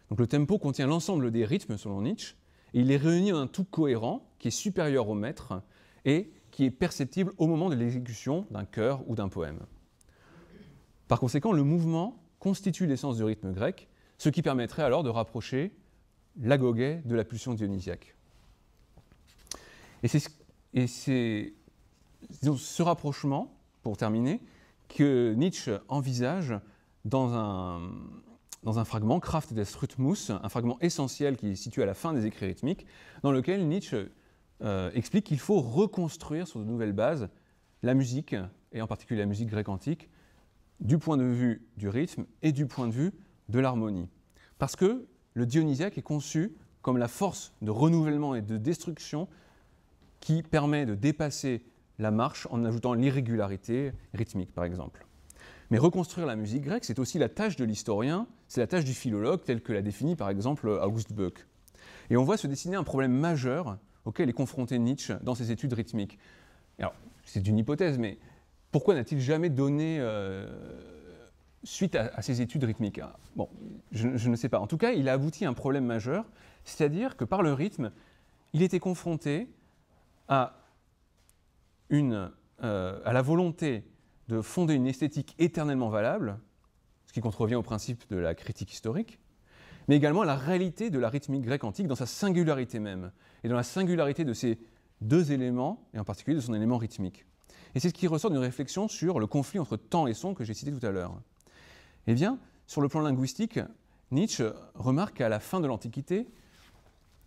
Donc le tempo contient l'ensemble des rythmes selon Nietzsche et il les réunit en un tout cohérent qui est supérieur au maître et qui est perceptible au moment de l'exécution d'un chœur ou d'un poème. Par conséquent, le mouvement constitue l'essence du rythme grec, ce qui permettrait alors de rapprocher l'agogé de la pulsion dionysiaque. Et c'est ce, ce rapprochement, pour terminer, que Nietzsche envisage dans un, dans un fragment, Kraft des Rhythmus, un fragment essentiel qui est situé à la fin des écrits rythmiques, dans lequel Nietzsche euh, explique qu'il faut reconstruire sur de nouvelles bases la musique, et en particulier la musique grecque antique, du point de vue du rythme et du point de vue de l'harmonie. Parce que le dionysiaque est conçu comme la force de renouvellement et de destruction qui permet de dépasser la marche en ajoutant l'irrégularité rythmique, par exemple. Mais reconstruire la musique grecque, c'est aussi la tâche de l'historien, c'est la tâche du philologue, telle que l'a définie par exemple August Boeckh. Et on voit se dessiner un problème majeur auquel est confronté Nietzsche dans ses études rythmiques. Alors, c'est une hypothèse, mais pourquoi n'a-t-il jamais donné euh, suite à, à ses études rythmiques? Bon, je, je ne sais pas. En tout cas, il a abouti à un problème majeur, c'est-à-dire que par le rythme, il était confronté à, une, euh, à la volonté de fonder une esthétique éternellement valable, ce qui contrevient au principe de la critique historique, mais également à la réalité de la rythmique grecque antique dans sa singularité même, et dans la singularité de ces deux éléments, et en particulier de son élément rythmique. Et c'est ce qui ressort d'une réflexion sur le conflit entre temps et son que j'ai cité tout à l'heure. Eh bien, sur le plan linguistique, Nietzsche remarque qu'à la fin de l'Antiquité,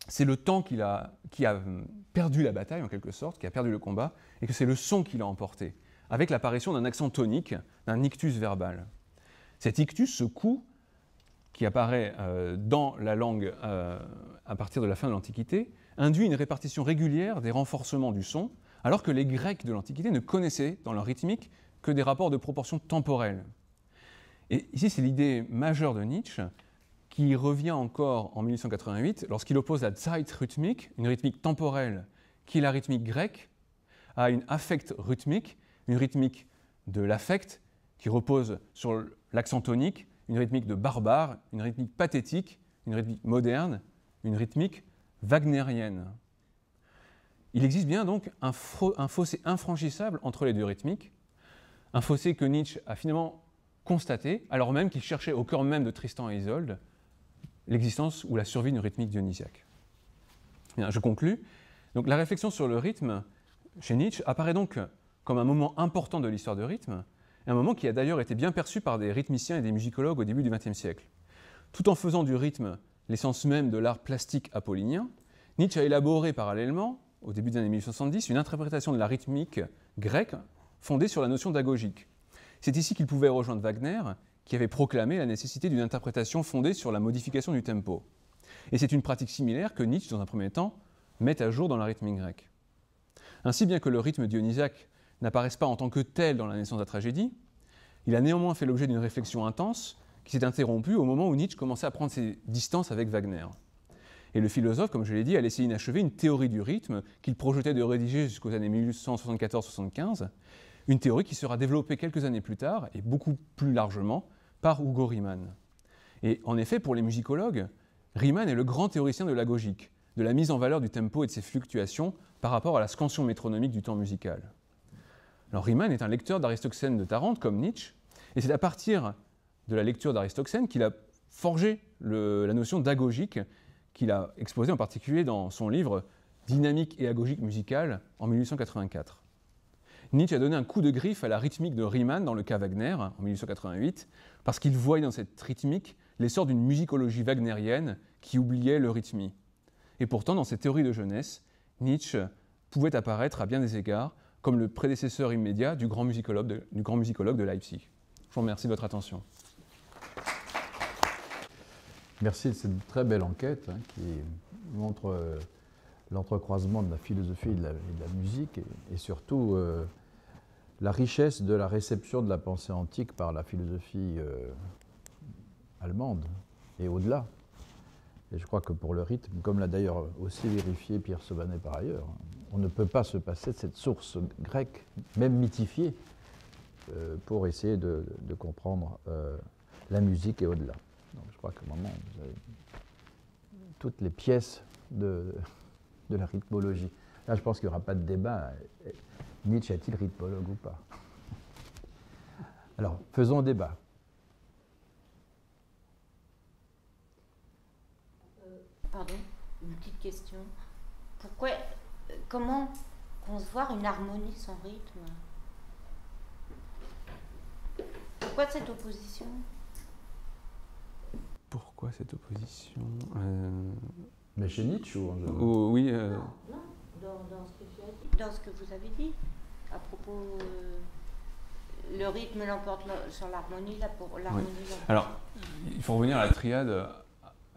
c'est le temps qu'il a, qui a perdu la bataille, en quelque sorte, qui a perdu le combat, et que c'est le son qui l'a emporté, avec l'apparition d'un accent tonique, d'un ictus verbal. Cet ictus, ce coup, qui apparaît euh, dans la langue euh, à partir de la fin de l'Antiquité, induit une répartition régulière des renforcements du son, alors que les Grecs de l'Antiquité ne connaissaient, dans leur rythmique, que des rapports de proportion temporelle. Et ici, c'est l'idée majeure de Nietzsche, qui revient encore en mille huit cent quatre-vingt-huit, lorsqu'il oppose la Zeitrhythmik, une rythmique temporelle, qui est la rythmique grecque, à une affectrhythmique, une rythmique de l'affect, qui repose sur l'accent tonique, une rythmique de barbare, une rythmique pathétique, une rythmique moderne, une rythmique wagnérienne. Il existe bien donc un, un fossé infranchissable entre les deux rythmiques, un fossé que Nietzsche a finalement constaté, alors même qu'il cherchait au cœur même de Tristan et Isolde, l'existence ou la survie d'une rythmique dionysiaque. Bien, je conclus. Donc, la réflexion sur le rythme chez Nietzsche apparaît donc comme un moment important de l'histoire du rythme, un moment qui a d'ailleurs été bien perçu par des rythmiciens et des musicologues au début du vingtième siècle. Tout en faisant du rythme l'essence même de l'art plastique apollinien, Nietzsche a élaboré parallèlement, au début des années mille huit cent soixante-dix, une interprétation de la rythmique grecque fondée sur la notion d'agogique. C'est ici qu'il pouvait rejoindre Wagner, qui avait proclamé la nécessité d'une interprétation fondée sur la modification du tempo. Et c'est une pratique similaire que Nietzsche, dans un premier temps, met à jour dans la rythmique grecque. Ainsi, bien que le rythme dionysiaque n'apparaissent pas en tant que tels dans la naissance de la tragédie, il a néanmoins fait l'objet d'une réflexion intense qui s'est interrompue au moment où Nietzsche commençait à prendre ses distances avec Wagner. Et le philosophe, comme je l'ai dit, a laissé inachevée une théorie du rythme qu'il projetait de rédiger jusqu'aux années mille huit cent soixante-quatorze soixante-quinze, une théorie qui sera développée quelques années plus tard, et beaucoup plus largement, par Hugo Riemann. Et en effet, pour les musicologues, Riemann est le grand théoricien de l'agogique, de la mise en valeur du tempo et de ses fluctuations par rapport à la scansion métronomique du temps musical. Alors, Riemann est un lecteur d'Aristoxène de Tarente, comme Nietzsche, et c'est à partir de la lecture d'Aristoxène qu'il a forgé le, la notion d'agogique, qu'il a exposée en particulier dans son livre « Dynamique et agogique musicale » en mille huit cent quatre-vingt-quatre. Nietzsche a donné un coup de griffe à la rythmique de Riemann dans le cas Wagner, en mille huit cent quatre-vingt-huit, parce qu'il voyait dans cette rythmique l'essor d'une musicologie wagnérienne qui oubliait le rythmie. Et pourtant, dans ses théories de jeunesse, Nietzsche pouvait apparaître à bien des égards comme le prédécesseur immédiat du grand musicologue de, du grand musicologue de Leipzig. Je vous remercie de votre attention. Merci de cette très belle enquête hein, qui montre euh, l'entrecroisement de la philosophie et de la, et de la musique et, et surtout euh, la richesse de la réception de la pensée antique par la philosophie euh, allemande et au-delà. Et je crois que pour le rythme, comme l'a d'ailleurs aussi vérifié Pierre Sauvanet par ailleurs, on ne peut pas se passer de cette source grecque, même mythifiée, euh, pour essayer de, de comprendre euh, la musique et au-delà. Donc je crois qu'à un moment, vous avez toutes les pièces de, de la rythmologie. Là, je pense qu'il n'y aura pas de débat. Nietzsche est-il rythmologue ou pas? Alors, faisons débat. Pardon, une petite question. Pourquoi, comment concevoir une harmonie sans rythme? Pourquoi cette opposition? Pourquoi cette opposition euh... Mais chez Nietzsche ou en général oh, oui, euh... Non, non. Dans, dans, ce que tu as dit, dans ce que vous avez dit, à propos... Euh... Le rythme l'emporte sur l'harmonie, là pour l'harmonie. Oui. Alors, il faut revenir à la triade.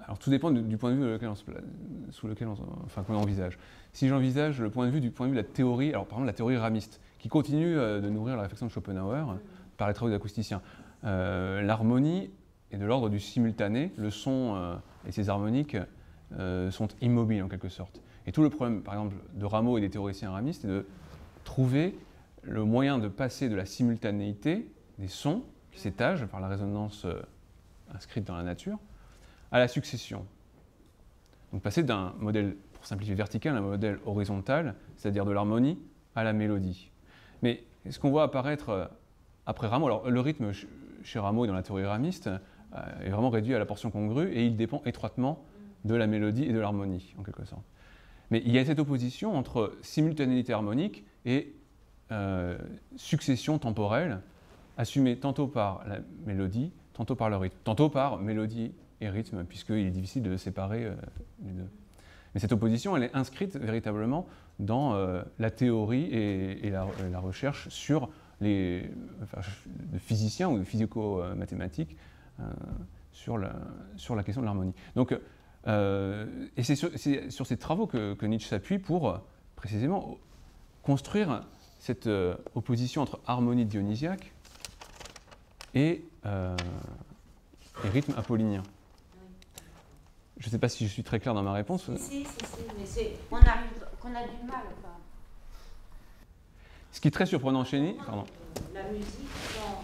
Alors, tout dépend du, du point de vue de lequel on se, sous lequel on, enfin, qu'on envisage. Si j'envisage le point de vue du point de vue de la théorie, alors par exemple la théorie ramiste, qui continue de nourrir la réflexion de Schopenhauer mm-hmm. par les travaux des acousticiens, euh, l'harmonie est de l'ordre du simultané. Le son euh, et ses harmoniques euh, sont immobiles en quelque sorte. Et tout le problème, par exemple, de Rameau et des théoriciens ramistes, est de trouver le moyen de passer de la simultanéité des sons qui s'étagent par la résonance inscrite dans la nature à la succession. Donc passer d'un modèle, pour simplifier, vertical à un modèle horizontal, c'est-à-dire de l'harmonie à la mélodie. Mais ce qu'on voit apparaître après Rameau, alors le rythme chez Rameau et dans la théorie ramiste est vraiment réduit à la portion congrue et il dépend étroitement de la mélodie et de l'harmonie en quelque sorte. Mais il y a cette opposition entre simultanéité harmonique et Euh, succession temporelle assumée tantôt par la mélodie, tantôt par le rythme, tantôt par mélodie et rythme, puisqu'il est difficile de séparer euh, les deux. Mais cette opposition, elle est inscrite véritablement dans euh, la théorie et, et, la, et la recherche sur les enfin, de physiciens ou de physico-mathématiques euh, sur, la, sur la question de l'harmonie. Donc, euh, et c'est sur, c'est sur ces travaux que, que Nietzsche s'appuie pour précisément construire cette euh, opposition entre harmonie dionysiaque et, euh, et rythme apollinien. Oui. Je ne sais pas si je suis très clair dans ma réponse. Si, si, si, mais c'est qu'on a du mal. Enfin. Ce qui est très surprenant chez Nietzsche... La musique sans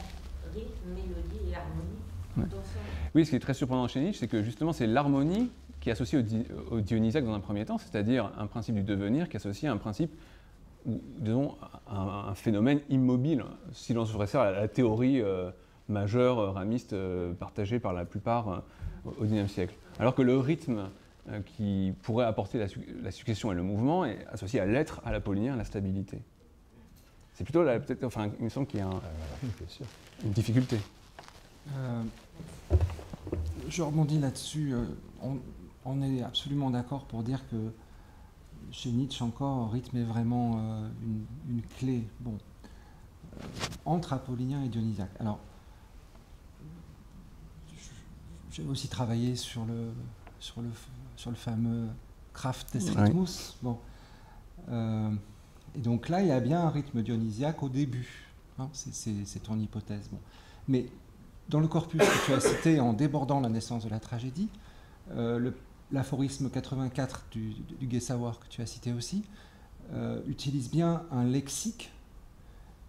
rythme, mélodie et harmonie. Oui, son... oui ce qui est très surprenant chez Nietzsche, c'est que justement c'est l'harmonie qui est associée au, di au dionysiaque dans un premier temps, c'est-à-dire un principe du devenir qui est associé à un principe ou disons un, un phénomène immobile, si l'on se réfère à la, la théorie euh, majeure ramiste euh, partagée par la plupart euh, au dix-neuvième siècle. Alors que le rythme euh, qui pourrait apporter la, la succession et le mouvement est associé à l'être, à l'apollinien, à la stabilité. C'est plutôt là, peut-être, enfin, il me semble qu'il y a un, une difficulté. Euh, je rebondis là-dessus. On, on est absolument d'accord pour dire que chez Nietzsche encore, rythme est vraiment euh, une, une clé bon, euh, entre apollinien et dionysiaque. Alors, j'ai aussi travaillé sur le, sur le, sur le fameux Kraft des Rhythmus. Oui. Bon. Euh, et donc là, il y a bien un rythme dionysiaque au début. Hein, c'est ton hypothèse. Bon. Mais dans le corpus que tu as cité, en débordant la naissance de la tragédie, euh, le l'aphorisme quatre-vingt-quatre du, du Gai Savoir que tu as cité aussi, euh, utilise bien un lexique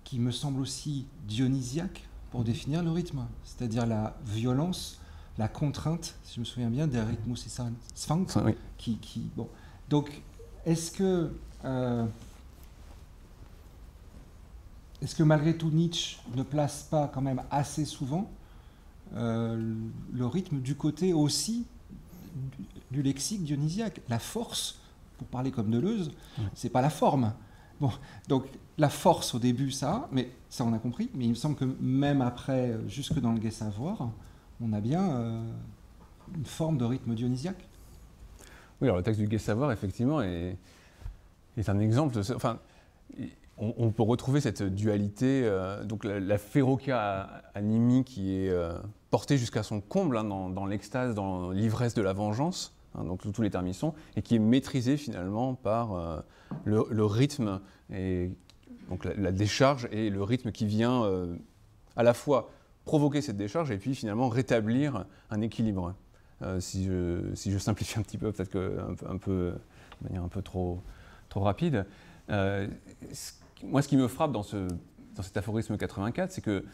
qui me semble aussi dionysiaque pour définir le rythme, c'est-à-dire la violence, la contrainte, si je me souviens bien, des rythmus et sphinx. Oui. Qui, qui, bon. Donc, est-ce que, euh, est-ce que malgré tout Nietzsche ne place pas quand même assez souvent euh, le rythme du côté aussi du lexique dionysiaque? La force, pour parler comme Deleuze, oui. C'est pas la forme. Bon, donc la force au début, ça, mais ça on a compris. Mais il me semble que même après, jusque dans le Gai Savoir, on a bien euh, une forme de rythme dionysiaque. Oui, alors le texte du Gai Savoir, effectivement, est, est un exemple. De, enfin, on, on peut retrouver cette dualité, euh, donc la, la ferocia animi qui est euh, portée jusqu'à son comble hein, dans, dans l'extase, dans l'ivresse de la vengeance, hein, donc tous les termes y sont, et qui est maîtrisée finalement par euh, le, le rythme, et, donc la, la décharge et le rythme qui vient euh, à la fois provoquer cette décharge et puis finalement rétablir un équilibre. Euh, si, je, si je simplifie un petit peu, peut-être que un, un peu, de manière un peu trop, trop rapide, euh, ce, moi ce qui me frappe dans, ce, dans cet aphorisme quatre-vingt-quatre, c'est que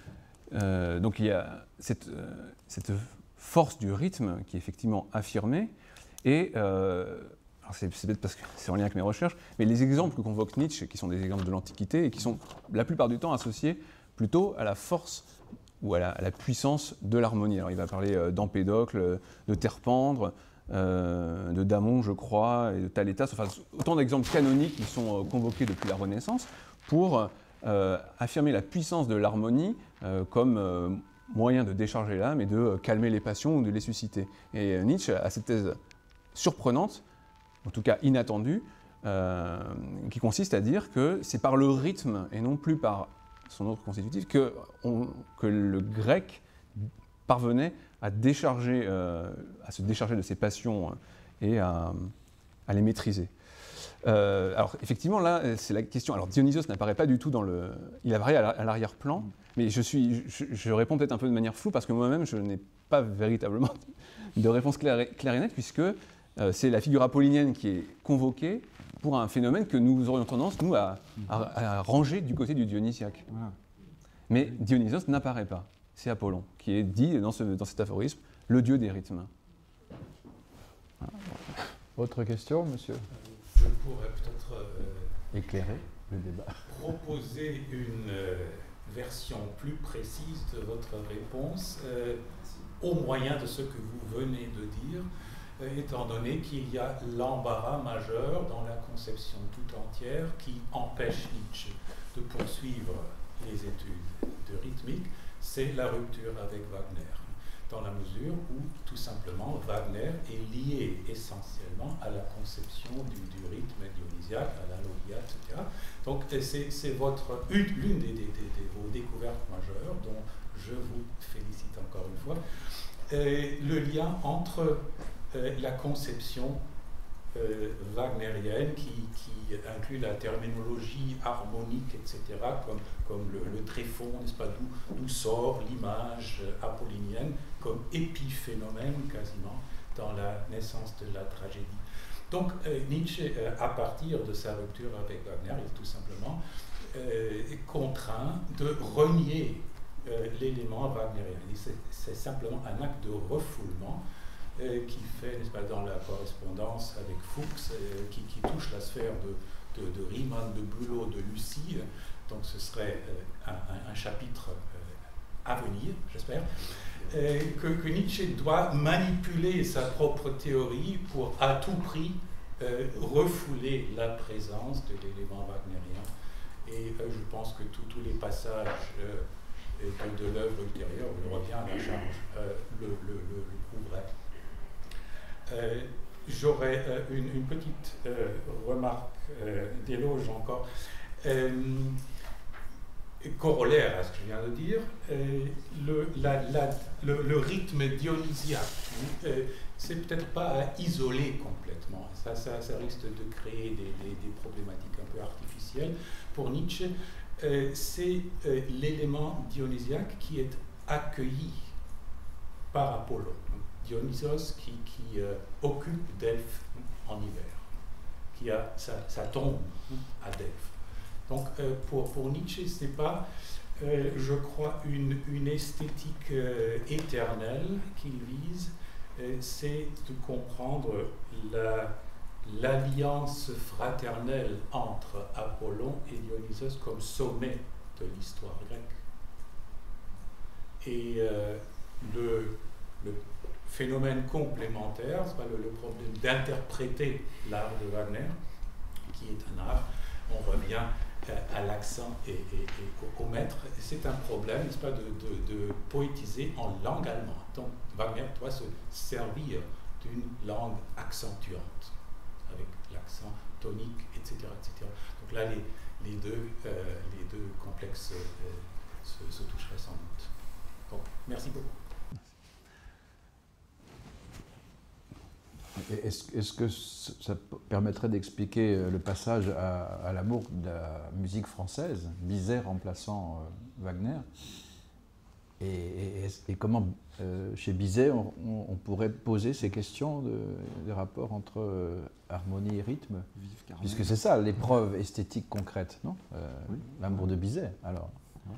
Euh, donc il y a cette, euh, cette force du rythme qui est effectivement affirmée, et euh, c'est peut-être parce que c'est en lien avec mes recherches, mais les exemples que convoque Nietzsche, qui sont des exemples de l'Antiquité, et qui sont la plupart du temps associés plutôt à la force ou à la, à la puissance de l'harmonie. Alors il va parler euh, d'Empédocle, de Terpandre, euh, de Damon, je crois, et de Thalétas, enfin autant d'exemples canoniques qui sont euh, convoqués depuis la Renaissance pour... Euh, affirmer la puissance de l'harmonie euh, comme euh, moyen de décharger l'âme et de calmer les passions ou de les susciter. Et Nietzsche a cette thèse surprenante, en tout cas inattendue, euh, qui consiste à dire que c'est par le rythme et non plus par son autre constitutif que, on, que le grec parvenait à, décharger, euh, à se décharger de ses passions et à, à les maîtriser. Euh, alors effectivement là c'est la question, alors Dionysos n'apparaît pas du tout dans le, il apparaît à l'arrière-plan, mais je, suis, je, je réponds peut-être un peu de manière floue parce que moi-même je n'ai pas véritablement de réponse claire, claire et nette, puisque euh, c'est la figure apollinienne qui est convoquée pour un phénomène que nous aurions tendance nous à, à, à ranger du côté du dionysiaque. Voilà. Mais Dionysos n'apparaît pas, c'est Apollon qui est dit dans, ce, dans cet aphorisme, le dieu des rythmes. Voilà. Autre question, monsieur? Je pourrais peut-être euh, éclairer le débat. Proposer une euh, version plus précise de votre réponse euh, au moyen de ce que vous venez de dire, euh, étant donné qu'il y a l'embarras majeur dans la conception tout entière qui empêche Nietzsche de poursuivre les études de rythmique, c'est la rupture avec Wagner, dans la mesure où, tout simplement, Wagner est lié essentiellement à la conception du, du rythme dionysiaque, à la logia, et cetera. Donc, c'est votre une, l'une des, des, des, des vos découvertes majeures, dont je vous félicite encore une fois, et le lien entre euh, la conception euh, wagnerienne, qui, qui inclut la terminologie harmonique, et cetera, comme, comme le, le tréfonds, n'est-ce pas, d'où sort l'image apollinienne, comme épiphénomène quasiment dans la naissance de la tragédie. Donc euh, Nietzsche, euh, à partir de sa rupture avec Wagner, est tout simplement euh, contraint de renier euh, l'élément wagnerien. C'est simplement un acte de refoulement euh, qui fait, n'est-ce pas, dans la correspondance avec Fuchs, euh, qui, qui touche la sphère de, de, de Riemann, de Bülow, de Lucie. Donc ce serait euh, un, un chapitre euh, à venir, j'espère. Que, que Nietzsche doit manipuler sa propre théorie pour à tout prix euh, refouler la présence de l'élément wagnérien. Et euh, je pense que tout, tous les passages euh, de, de l'œuvre ultérieure, je reviens à la charge, euh, le, le, le, le prouveraient. Euh, J'aurais euh, une, une petite euh, remarque euh, d'éloge encore, euh, corollaire à ce que je viens de dire, euh, le, la, la, le, le rythme dionysiaque, euh, c'est peut-être pas à isoler complètement, ça, ça, ça risque de créer des, des, des problématiques un peu artificielles. Pour Nietzsche, euh, c'est euh, l'élément dionysiaque qui est accueilli par Apollon, Dionysos qui, qui euh, occupe Delphes en hiver, qui a sa, sa tombe à Delphes. Donc euh, pour, pour Nietzsche, ce n'est pas, euh, je crois, une, une esthétique euh, éternelle qu'il vise, euh, c'est de comprendre l'alliance la, fraternelle entre Apollon et Dionysos comme sommet de l'histoire grecque. Et euh, le, le phénomène complémentaire, c'est pas le, le problème d'interpréter l'art de Wagner, qui est un art, on revient à l'accent et, et, et au maître, c'est un problème, n'est-ce pas, de, de, de poétiser en langue allemande. Donc Wagner doit se servir d'une langue accentuante, avec l'accent tonique, et cetera, et cetera. Donc là, les, les, deux, euh, les deux complexes euh, se, se toucheraient sans doute. Donc, merci beaucoup. Est-ce est-ce que ça permettrait d'expliquer le passage à, à l'amour de la musique française, Bizet remplaçant euh, Wagner, et, et, et comment euh, chez Bizet on, on, on pourrait poser ces questions de, des rapports entre euh, harmonie et rythme, puisque c'est ça l'épreuve esthétique concrète, non euh, oui. L'amour de Bizet, alors. Oui.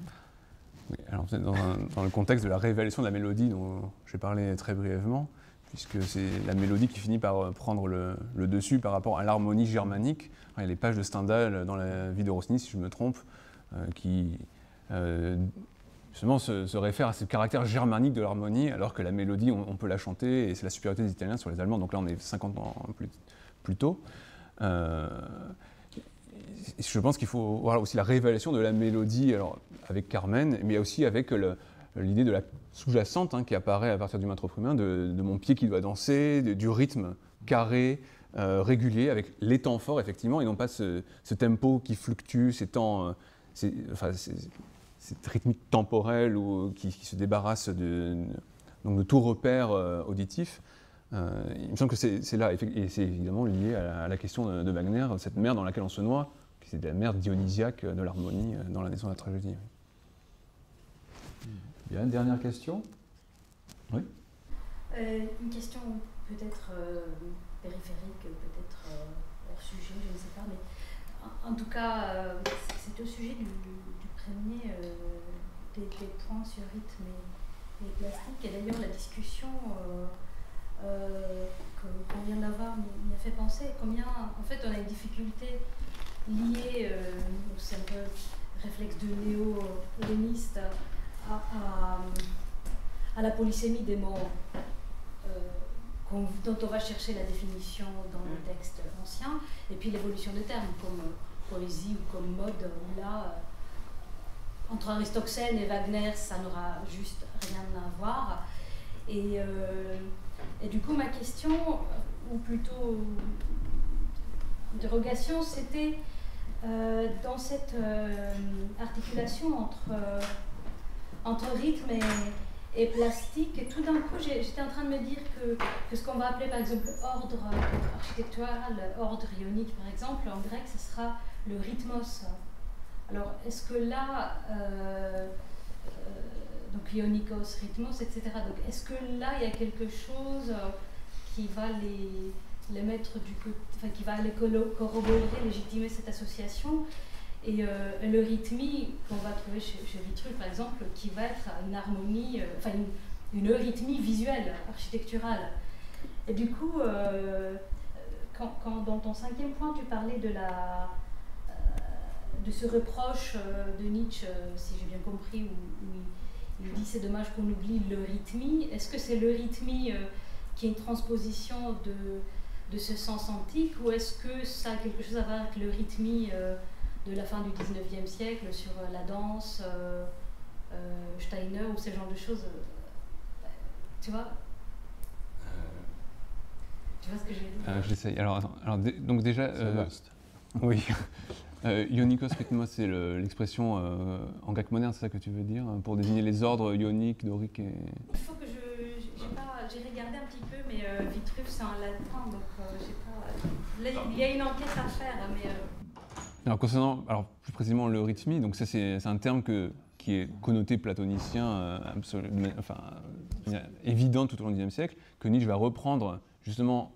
Oui, alors dans, un, dans le contexte de la révélation de la mélodie dont j'ai parlé très brièvement, puisque c'est la mélodie qui finit par prendre le, le dessus par rapport à l'harmonie germanique. Il y a les pages de Stendhal dans la vie de Rossini, si je me trompe, euh, qui euh, justement se, se réfèrent à ce caractère germanique de l'harmonie, alors que la mélodie, on, on peut la chanter, et c'est la supériorité des Italiens sur les Allemands, donc là on est cinquante ans plus, plus tôt. Euh, je pense qu'il faut voir aussi la révélation de la mélodie, alors, avec Carmen, mais aussi avec le... l'idée de la sous-jacente hein, qui apparaît à partir du maître humain, de, de mon pied qui doit danser, de, du rythme carré, euh, régulier, avec les temps forts, effectivement, et non pas ce, ce tempo qui fluctue, ces temps, euh, ces, enfin, ces, cette rythmique temporelle ou, qui, qui se débarrasse de, donc de tout repère euh, auditif. Euh, il me semble que c'est là, et c'est évidemment lié à la, à la question de, de Wagner, cette mer dans laquelle on se noie, qui c'est de la mer dionysiaque de l'harmonie dans la naissance de la tragédie. Oui. Bien, dernière question. Oui. Euh, une question peut-être euh, périphérique, peut-être euh, hors sujet, je ne sais pas, mais en, en tout cas, euh, c'est au sujet du, du premier euh, des, des points sur rythme et, et plastique. Et d'ailleurs, la discussion euh, euh, qu'on vient d'avoir m'y a fait penser combien, en fait, on a une difficulté liée, euh, c'est un peu réflexe de néo-helléniste. À, à, à la polysémie des mots euh, on, dont on va chercher la définition dans les textes anciens, et puis l'évolution des termes comme euh, poésie ou comme mode, où là, euh, entre Aristoxène et Wagner, ça n'aura juste rien à voir. Et, euh, et du coup, ma question, ou plutôt interrogation, c'était euh, dans cette euh, articulation entre... Euh, entre rythme et, et plastique, et tout d'un coup j'étais en train de me dire que, que ce qu'on va appeler par exemple ordre architectural, ordre ionique par exemple, en grec ce sera le rythmos. Alors est-ce que là, euh, euh, donc ionikos, rythmos, et cetera. Donc est-ce que là il y a quelque chose qui va les, les mettre du côté, enfin qui va les corroborer, légitimer cette association ? Et euh, le rythmie qu'on va trouver chez, chez Vitruve, par exemple, qui va être une harmonie, euh, enfin une, une rythmie visuelle, architecturale. Et du coup, euh, quand, quand dans ton cinquième point, tu parlais de, la, euh, de ce reproche euh, de Nietzsche, euh, si j'ai bien compris, où, où il dit c'est dommage qu'on oublie le rythmie. Est-ce que c'est le rythmie euh, qui est une transposition de, de ce sens antique, ou est-ce que ça a quelque chose à voir avec le rythmie euh, de la fin du dix-neuvième siècle, sur la danse, euh, euh, Steiner, ou ce genre de choses, euh, tu vois euh... Tu vois ce que j'ai dit euh, J'essaye. Alors, attends. Alors donc déjà... Euh, oui. euh, ionikos rythmos, c'est l'expression le, euh, en grec moderne, c'est ça que tu veux dire, pour désigner les ordres ioniques, doriques et... Il faut que je... J'ai regardé un petit peu, mais euh, Vitruve, c'est en latin, donc euh, je sais pas... Là, il y a une enquête à faire, mais... Euh... Alors, concernant, alors, plus précisément, le rythmie, donc ça, c'est un terme que, qui est connoté platonicien, euh, absolument, enfin, euh, évident tout au long du dix-neuvième siècle, que Nietzsche va reprendre, justement,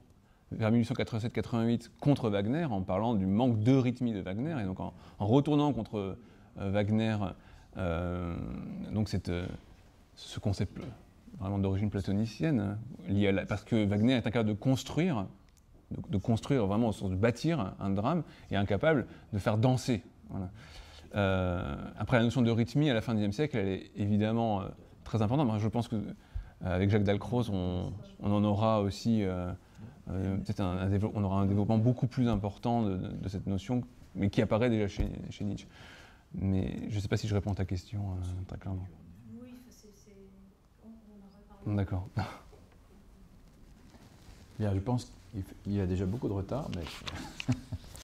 vers mille huit cent quatre-vingt-sept quatre-vingt-huit, contre Wagner, en parlant du manque de rythmie de Wagner, et donc en, en retournant contre euh, Wagner, euh, donc cette, euh, ce concept vraiment d'origine platonicienne, lié à la, parce que Wagner est incapable de construire, De, de construire vraiment au sens de bâtir un drame, et incapable de faire danser. Voilà. Euh, après, la notion de rythmie à la fin du dix-neuvième siècle, elle est évidemment euh, très importante. Moi, je pense qu'avec euh, Jacques Dalcroze, on, on en aura aussi euh, euh, peut-être un, un, on aura un développement beaucoup plus important de, de, de cette notion, mais qui apparaît déjà chez, chez Nietzsche. Mais je ne sais pas si je réponds à ta question euh, très clairement. Oui, c'est... on en reparle. D'accord. Bien, je pense... Il y a déjà beaucoup de retard, mais